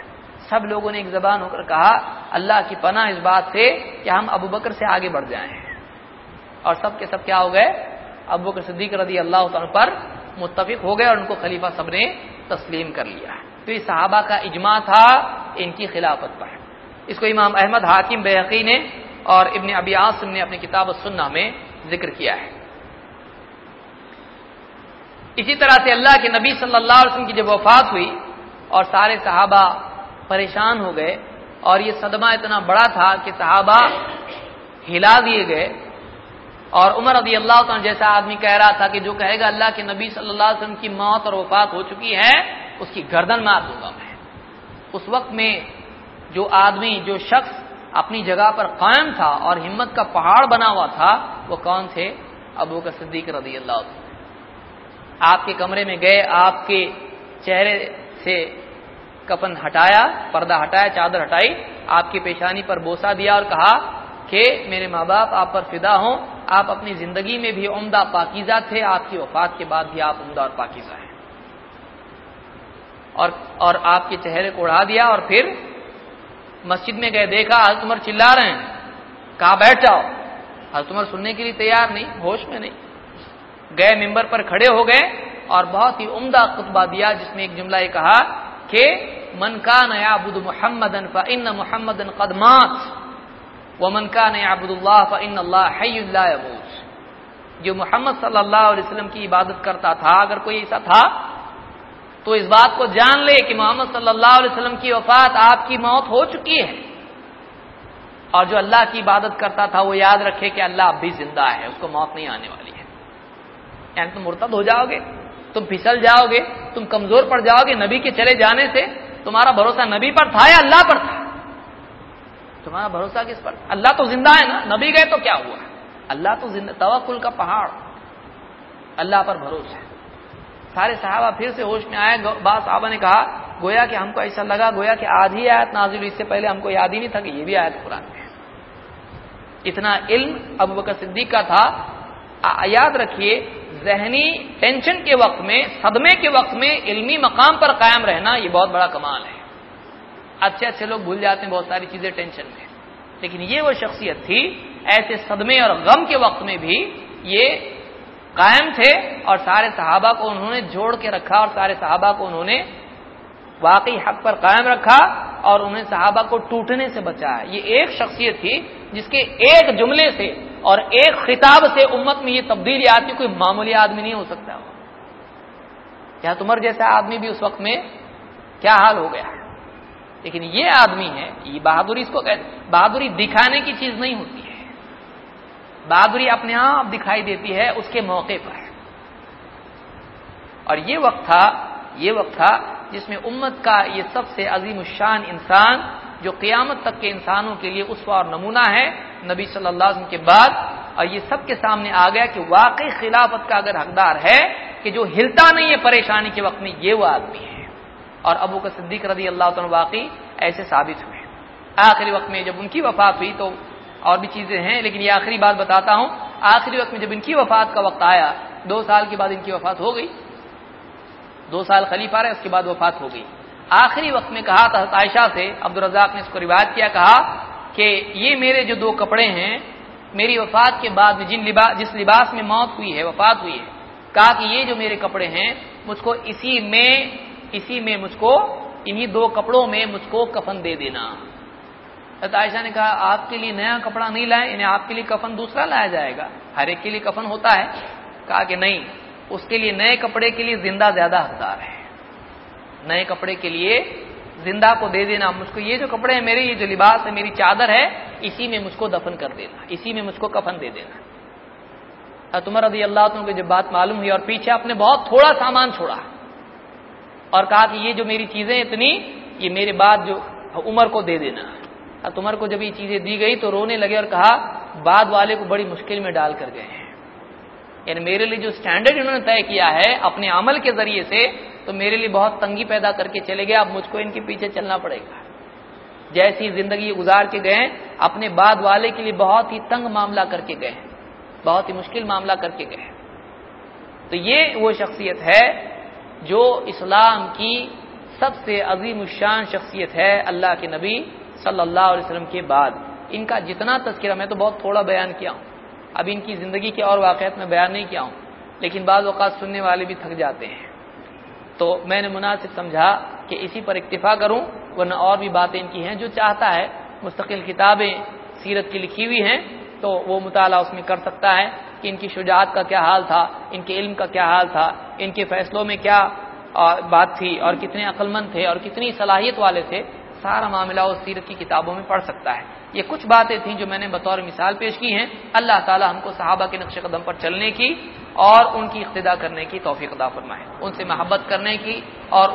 सब लोगों ने एक ज़बान होकर कहा, अल्लाह की पनाह इस बात से कि हम अबू बकर से आगे बढ़ जाएं। और सब के सब क्या हो गए? अबू बकर सिद्दीक़ रज़ियल्लाहु अन्हु पर मुत्तफ़िक़ हो गए और उनको खलीफा सबने तस्लीम कर लिया। तो ये सहाबा का इजमा था इनकी खिलाफत पर। इसको इमाम अहमद, हाकिम, बैहक़ी ने और इब्न अबी आसिम ने अपनी किताब सुन्ना में जिक्र किया है। इसी तरह से अल्लाह के नबी सल्लल्लाहु अलैहि वसल्लम की जब वफ़ात हुई और सारे सहाबा परेशान हो गए और ये सदमा इतना बड़ा था कि सहाबा हिला दिए गए। और उमर रज़ियल्लाहु अन्हु जैसा आदमी कह रहा था कि जो कहेगा अल्लाह के नबी सल्लल्लाहु अलैहि वसल्लम की मौत और वफ़ात हो चुकी है, उसकी गर्दन मार दूंगा मैं। उस वक्त में जो आदमी, जो शख्स अपनी जगह पर कायम था और हिम्मत का पहाड़ बना हुआ था, वो कौन थे? अबू बकर सिद्दीक रज़ियल्लाहु अन्हु। आपके कमरे में गए, आपके चेहरे से कफन हटाया, पर्दा हटाया, चादर हटाई, आपकी पेशानी पर बोसा दिया और कहा कि मेरे माँ बाप आप पर फिदा हों, आप अपनी जिंदगी में भी उम्दा पाकीज़ा थे, आपकी वफात के बाद भी आप उम्दा और पाकीज़ा हैं। और आपके चेहरे को उड़ा दिया और फिर मस्जिद में गए, देखा हज़रत उमर चिल्ला रहे हैं, कहा बैठ जाओ। हज़रत उमर सुनने के लिए तैयार नहीं, होश में नहीं, गए मिंबर पर खड़े हो गए और बहुत ही उम्दा खुतबा दिया, जिसमें एक जुमला ये कहा कि मन कान याबुदु मुहम्मदन फ़इन्न मुहम्मदन क़द मात व मन कान याबुदुल्लाह फ़इन्नल्लाह हय्युन ला यमूत। जो मोहम्मद सल्लल्लाहु अलैहि वसल्लम की इबादत करता था, अगर कोई ऐसा था तो इस बात को जान ले कि मोहम्मद सल्लल्लाहु अलैहि वसल्लम की वफ़ात, आपकी मौत हो चुकी है। और जो अल्लाह की इबादत करता था वो याद रखे कि अल्लाह अब भी जिंदा है, उसको मौत नहीं आने वाली है। यानी तुम मुर्तद हो जाओगे, तुम फिसल जाओगे, तुम कमजोर पड़ जाओगे। नबी के चले जाने से तुम्हारा भरोसा नबी पर था या अल्लाह पर था? तुम्हारा भरोसा किस पर? अल्लाह तो जिंदा है ना, नबी गए तो क्या हुआ, अल्लाह तो जिंदा। तवक्कुल का पहाड़, अल्लाह पर भरोसा है। सारे सहाबा फिर से होश में आए। बाद सहाबा ने कहा, गोया कि हमको ऐसा लगा गोया कि आधी आयत नाजिल हुई, इससे पहले हमको याद ही नहीं था कि ये भी आयत कुरान में है। इतना इल्म अबू बकर सिद्दीक का था। याद रखिए, जहनी टेंशन के वक्त में, सदमे के वक्त में इल्मी मकाम पर कायम रहना ये बहुत बड़ा कमाल है। अच्छे अच्छे लोग भूल जाते हैं बहुत सारी चीजें टेंशन में, लेकिन ये वो शख्सियत थी, ऐसे सदमे और गम के वक्त में भी ये कायम थे। और सारे सहाबा को उन्होंने जोड़ के रखा और सारे सहाबा को उन्होंने वाकई हक पर कायम रखा और उन्हें सहाबा को टूटने से बचाया। ये एक शख्सियत थी जिसके एक जुमले से और एक खिताब से उम्मत में ये तब्दीली आती, कोई मामूली आदमी नहीं हो सकता। या उमर जैसा आदमी भी उस वक्त में क्या हाल हो गया है, लेकिन ये आदमी है, ये बहादुरी, इसको कहते, बहादुरी दिखाने की चीज नहीं होती है। बहादुरी अपने आप दिखाई देती है उसके मौके पर। और ये वक्त था जिसमें उम्मत का ये सबसे अजीम शान इंसान, जो क़ियामत तक के इंसानों के लिए उसवा और नमूना है, नबी सल्लल्लाहु अलैहि वसल्लम के बाद, और ये सबके सामने आ गया कि वाकई खिलाफत का अगर हकदार है कि जो हिलता नहीं है परेशानी के वक्त में, ये वो आदमी है। और अबू बकर सिद्दीक रज़ियल्लाहु अन्हु वाकई ऐसे साबित हुए। आखिरी वक्त में जब उनकी वफात हुई तो और भी चीज़ें हैं, लेकिन ये आखिरी बात बताता हूँ। आखिरी वक्त में जब इनकी वफात का वक्त आया, 2 साल के बाद इनकी वफात हो गई, 2 साल खलीफा रहे, उसके बाद वफात हो गई। आखिरी वक्त में कहा था आयशा से, अब्दुल रज़ाक ने इसको रिवायत किया, कहा कि ये मेरे जो 2 कपड़े हैं, मेरी वफात के बाद में जिस लिबास में मौत हुई है, वफात हुई है, कहा कि ये जो मेरे कपड़े हैं मुझको इसी में मुझको इन्हीं 2 कपड़ों में मुझको कफन दे देना। तो आयशा ने कहा आपके लिए नया कपड़ा नहीं लाए, इन्हें आपके लिए कफन दूसरा लाया जाएगा, हर एक के लिए कफन होता है। कहा कि नहीं, उसके लिए नए कपड़े के लिए जिंदा ज्यादा हकदार है, नए कपड़े के लिए जिंदा को दे देना, मुझको ये जो कपड़े हैं मेरे, ये जो लिबास है, मेरी चादर है, इसी में मुझको दफन कर देना, इसी में मुझको कफन दे देना। और उमर रज़ी अल्लाह अन्हु को जब बात मालूम हुई और पीछे आपने बहुत थोड़ा सामान छोड़ा और कहा कि ये जो मेरी चीजें इतनी, ये मेरे बाद जो उमर को दे देना। अब उमर को जब ये चीजें दी गई तो रोने लगे और कहा बाद वाले को बड़ी मुश्किल में डाल कर गए हैं, यानी मेरे लिए जो स्टैंडर्ड इन्होंने तय किया है अपने अमल के जरिए से, तो मेरे लिए बहुत तंगी पैदा करके चले गए, अब मुझको इनके पीछे चलना पड़ेगा। जैसी जिंदगी गुजार के गए, अपने बाद वाले के लिए बहुत ही तंग मामला करके गए, बहुत ही मुश्किल मामला करके गए। तो ये वो शख्सियत है जो इस्लाम की सबसे अजीम शान शख्सियत है, अल्लाह के नबी सल्लल्लाहु अलैहि वसल्लम के बाद। इनका जितना तज़किरा, मैं तो बहुत थोड़ा बयान किया हूँ, अब इनकी ज़िंदगी के और वाक़यात में बयान नहीं किया हूँ, लेकिन बाज़ औक़ात सुनने वाले भी थक जाते हैं, तो मैंने मुनासिब समझा कि इसी पर इक्तिफ़ा करूँ, वरना और भी बातें इनकी हैं। जो चाहता है, मुस्तकिल किताबें सीरत की लिखी हुई हैं, तो वो मुताला उसमें कर सकता है कि इनकी शुजाअत का क्या हाल था, इनके इल्म का क्या हाल था, इनके फ़ैसलों में क्या बात थी, और कितने अक्लमंद थे और कितनी सलाहियत वाले थे, सारा मामला उस सीरत की किताबों में पढ़ सकता है। ये कुछ बातें थीं जो मैंने बतौर मिसाल पेश की हैं। अल्लाह ताला हमको सहाबा के नक्शे कदम पर चलने की और उनकी इक्तिदा करने की तौफीक अता फरमाए, उनसे मोहब्बत करने की और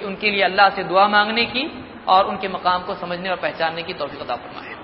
उनके लिए अल्लाह से दुआ मांगने की और उनके मकाम को समझने और पहचानने की तौफीक अता फरमाए।